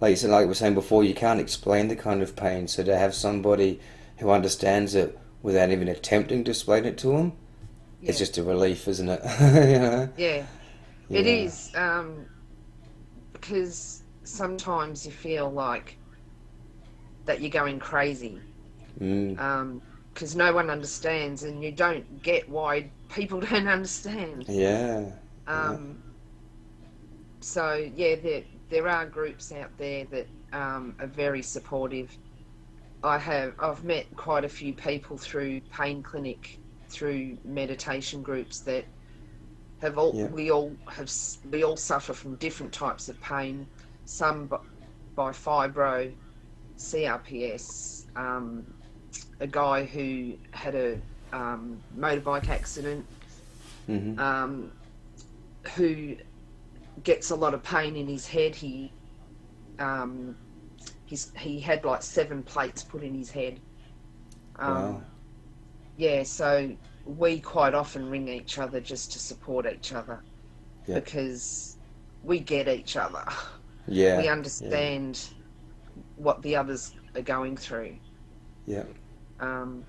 like you said, like we were saying before, you can't explain the kind of pain, so to have somebody who understands it without even attempting to explain it to them, yeah. it's just a relief, isn't it? You know? Yeah, yeah, it is. Um, because sometimes you feel like that you're going crazy, mm. um, because no one understands, and you don't get why people don't understand. Yeah. Um. Yeah. So yeah, there there are groups out there that um, are very supportive. I have, I've met quite a few people through pain clinic, through meditation groups that have all, yeah. we all have, we all suffer from different types of pain, some by, by fibro, C R P S, um, a guy who had a um, motorbike accident, mm-hmm. um, who gets a lot of pain in his head. He, um, He's, he had like seven plates put in his head. Um, wow. Yeah, so we quite often ring each other just to support each other, yeah. because we get each other. Yeah. We understand yeah. what the others are going through. Yeah. Um,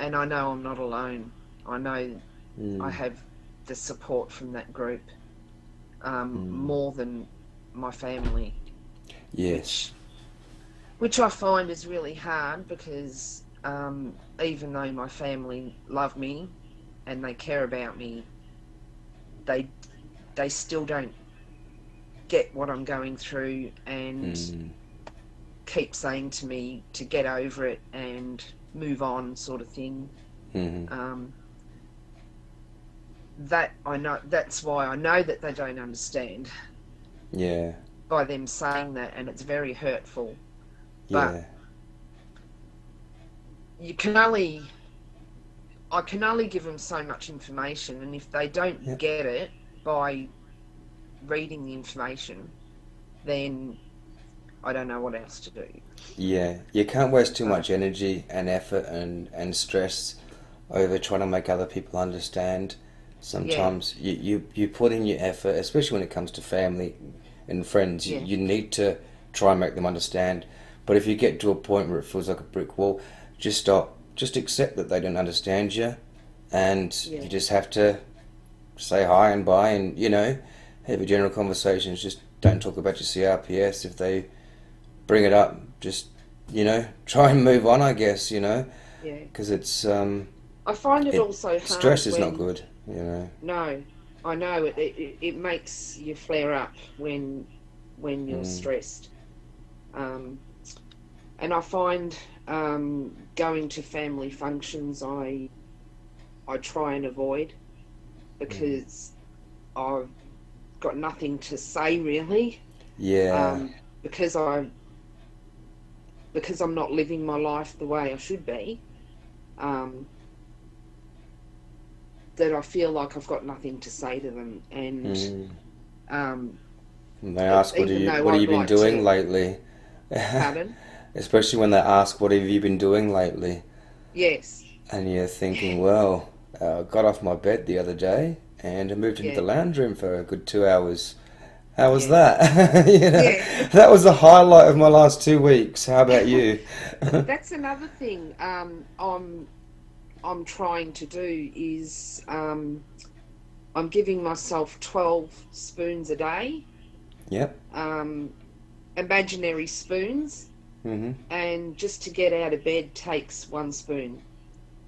and I know I'm not alone. I know mm. I have the support from that group um, mm. more than my family. Yes. Which, Which I find is really hard, because um, even though my family love me and they care about me, they they still don't get what I'm going through, and mm. keep saying to me to get over it and move on, sort of thing. Mm-hmm. Um, that I know. That's why I know that they don't understand. Yeah. By them saying that, and it's very hurtful. But yeah. you can only, I can only give them so much information, and if they don't yeah. get it by reading the information, then I don't know what else to do. Yeah, you can't waste too much energy and effort and, and stress over trying to make other people understand. Sometimes yeah. you, you, you put in your effort, especially when it comes to family and friends, yeah. you, you need to try and make them understand. But if you get to a point where it feels like a brick wall, just stop. Just accept that they don't understand you, and yeah. you just have to say hi and bye, and you know, have a general conversation. Just don't talk about your C R P S if they bring it up. Just you know, try and move on, I guess, you know, because yeah. it's. Um, I find it, it also hard. Stress is not good, you know. No, I know it. It, it makes you flare up when when you're mm. stressed. Um, And I find um, going to family functions, I I try and avoid, because mm. I've got nothing to say really. Yeah. Um, because I because I'm not living my life the way I should be. Um, that I feel like I've got nothing to say to them, and. Mm. Um, and they ask, "What, do you, what have you been like doing to, lately?" Pardon? Especially when they ask, what have you been doing lately? Yes. And you're thinking, well, I uh, got off my bed the other day and I moved into yeah. the lounge room for a good two hours. How was yeah. that? You know, yeah. that was the highlight of my last two weeks. How about you? That's another thing um, I'm, I'm trying to do is um, I'm giving myself twelve spoons a day. Yep. Um, imaginary spoons. Mm-hmm. And just to get out of bed takes one spoon.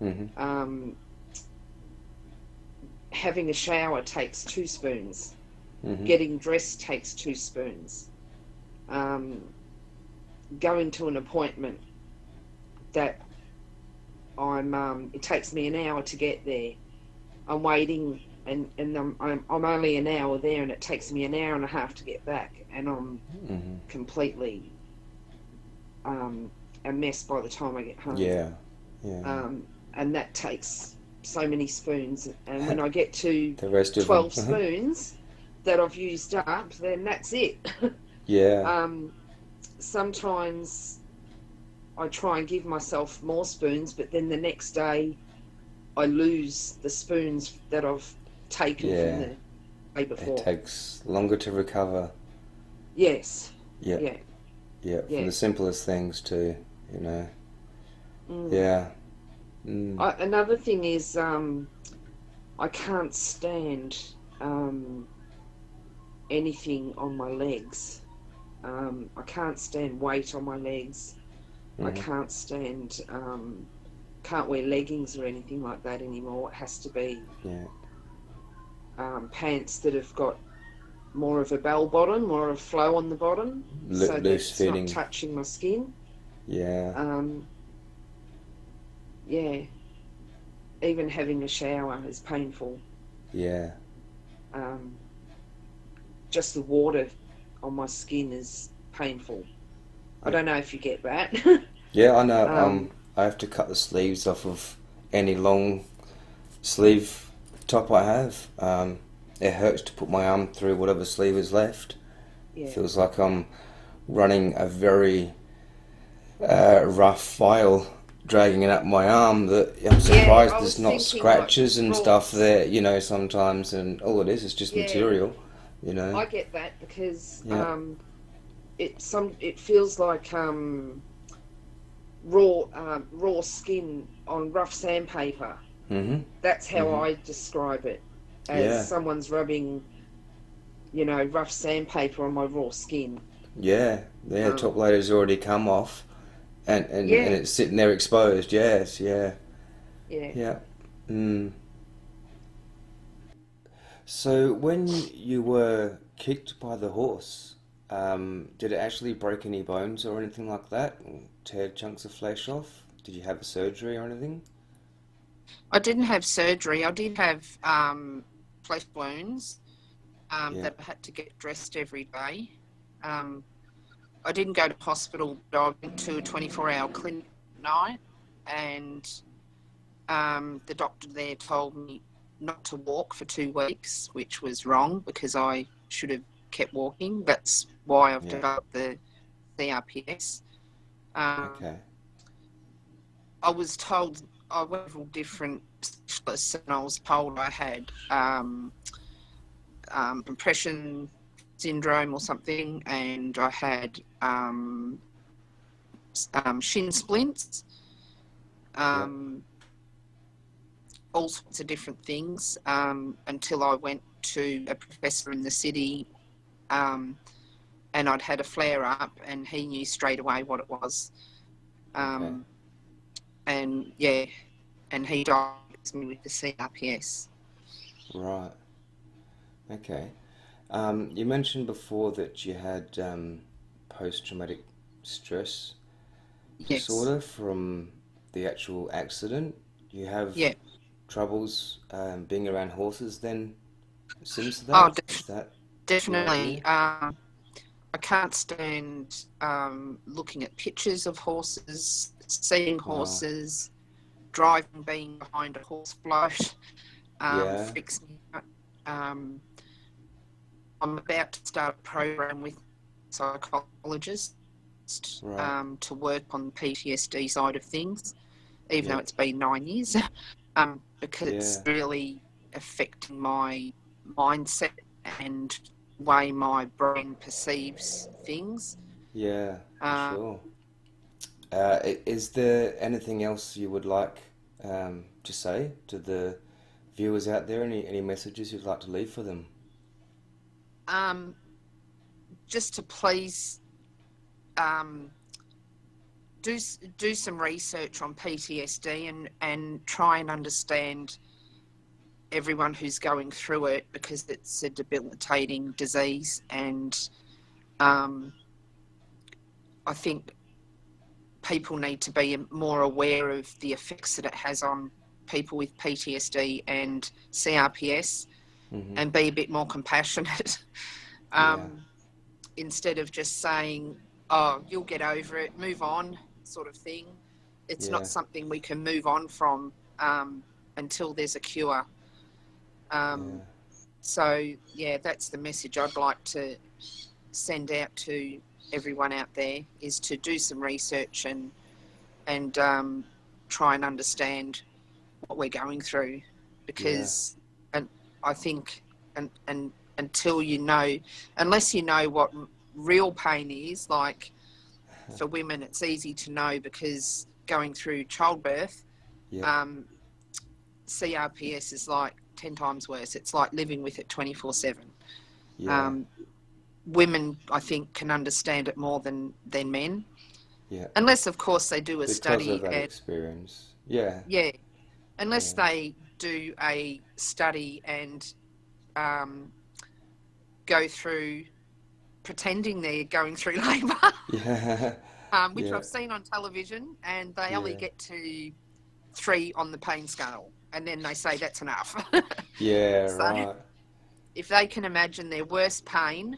Mm-hmm. Um, having a shower takes two spoons. Mm-hmm. Getting dressed takes two spoons. Um, going to an appointment that I'm, um, it takes me an hour to get there. I'm waiting and, and I'm, I'm, I'm only an hour there, and it takes me an hour and a half to get back, and I'm mm-hmm. completely um, a mess by the time I get home. Yeah, yeah. Um, and that takes so many spoons, and when I get to the rest of twelve them. spoons that I've used up, then that's it. Yeah. Um, sometimes I try and give myself more spoons, but then the next day I lose the spoons that I've taken yeah. from the day before. It takes longer to recover. Yes. Yeah. Yeah. Yeah. From yeah. the simplest things to, you know. Mm. Yeah. Mm. I, another thing is um, I can't stand um, anything on my legs. Um, I can't stand weight on my legs. Mm-hmm. I can't stand, um, can't wear leggings or anything like that anymore. It has to be yeah. um, pants that have got more of a bell bottom, more of a flow on the bottom, L so that it's not touching my skin. Yeah. Um, yeah. Even having a shower is painful. Yeah. Um, just the water on my skin is painful. I don't know if you get that. Yeah, I know. Um, um, I have to cut the sleeves off of any long sleeve top I have. Um, it hurts to put my arm through whatever sleeve is left. Yeah. It feels like I'm running a very uh, rough file, dragging it up my arm. That I'm surprised yeah, there's not scratches like and stuff there, you know, sometimes. And all it is is just yeah. material, you know. I get that because... Yeah. Um, It some it feels like um, raw um, raw skin on rough sandpaper. Mm-hmm. That's how mm-hmm. I describe it, as yeah. someone's rubbing, you know, rough sandpaper on my raw skin. Yeah, yeah. Um, top layer has already come off, and and, yeah. and it's sitting there exposed. Yes, yeah, yeah, yeah. Mm. So when you were kicked by the horse, Um, did it actually break any bones or anything like that? Or tear chunks of flesh off? Did you have a surgery or anything? I didn't have surgery. I did have um, flesh wounds um, yeah. that I had to get dressed every day. Um, I didn't go to hospital, but I went to a twenty-four hour clinic at night, and um, the doctor there told me not to walk for two weeks, which was wrong because I should have kept walking. That's why I've yeah. developed the C R P S. Um, okay. I was told, I went to different specialists, and I was told I had um, um, compression syndrome or something, and I had um, um, shin splints, um, yeah. all sorts of different things, um, until I went to a professor in the city. Um, and I'd had a flare-up, and he knew straight away what it was. Um, okay. And, yeah, and he diagnosed me with the C R P S. Right. Okay. Um, you mentioned before that you had um, post-traumatic stress yes. disorder from the actual accident. You have yeah. troubles um, being around horses then since that? Oh, definitely. Definitely. Um, I can't stand um, looking at pictures of horses, seeing horses, wow. driving, being behind a horse float. Um, yeah. Freaks me out. Um, I'm about to start a program with a psychologist right. um, to work on the P T S D side of things, even yeah. though it's been nine years, um, because yeah. it's really affecting my mindset and way my brain perceives things. Yeah, um, sure. Uh, is there anything else you would like um, to say to the viewers out there? Any any messages you'd like to leave for them? Um, just to please um, do do some research on P T S D and and try and understand everyone who's going through it, because it's a debilitating disease. And um, I think people need to be more aware of the effects that it has on people with P T S D and C R P S, mm-hmm. and be a bit more compassionate. um, yeah. Instead of just saying, oh, you'll get over it, move on, sort of thing. It's yeah. not something we can move on from um, until there's a cure. Um, yeah. So, yeah, that's the message I'd like to send out to everyone out there, is to do some research and, and um, try and understand what we're going through, because yeah. and I think and, and until you know, unless you know what real pain is, like for women it's easy to know because going through childbirth, yeah. um, C R P S is like ten times worse. It's like living with it twenty-four seven. Yeah. Um, women, I think, can understand it more than, than men. Yeah. Unless, of course, they do a because study. Because of that at, experience. Yeah. Yeah. Unless yeah. they do a study and um, go through pretending they're going through labour. Yeah. um, which yeah. I've seen on television, and they yeah. only get to three on the pain scale, and then they say that's enough. Yeah, so right. If they can imagine their worst pain,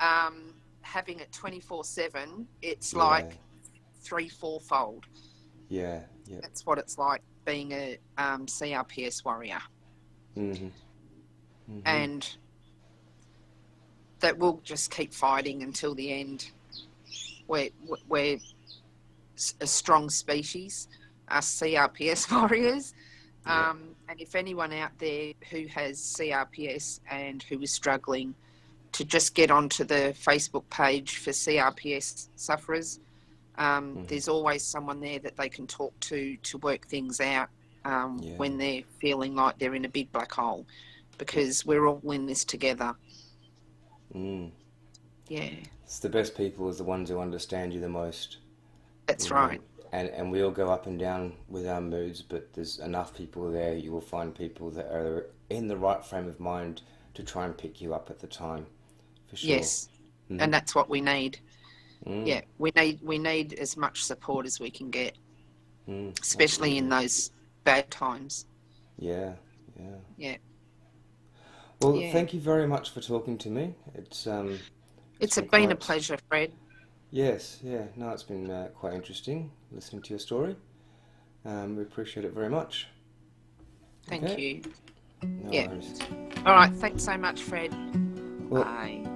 um, having it twenty-four seven, it's yeah. like three, fourfold. Yeah, yeah. That's what it's like being a um, C R P S warrior. Mm-hmm. Mm-hmm. And that we'll just keep fighting until the end. We're, we're a strong species, us C R P S warriors. Yeah. Um, and if anyone out there who has C R P S and who is struggling, to just get onto the Facebook page for C R P S sufferers. Um, mm-hmm. There's always someone there that they can talk to to work things out um, yeah. when they're feeling like they're in a big black hole, because we're all in this together. Mm. Yeah. It's the best people is the ones who understand you the most. That's you know, right. And, and we all go up and down with our moods, but there's enough people there. You will find people that are in the right frame of mind to try and pick you up at the time, for sure. Yes, mm. and that's what we need. Mm. Yeah, we need we need as much support as we can get, mm, especially absolutely. in those bad times. Yeah, yeah. Yeah. Well, yeah. thank you very much for talking to me. It's um, it's, it's been, been quite... a pleasure, Fred. Yes, yeah. No, it's been uh, quite interesting listening to your story. Um, we appreciate it very much. Thank okay. you. No yeah. worries. All right. Thanks so much, Fred. Well, bye.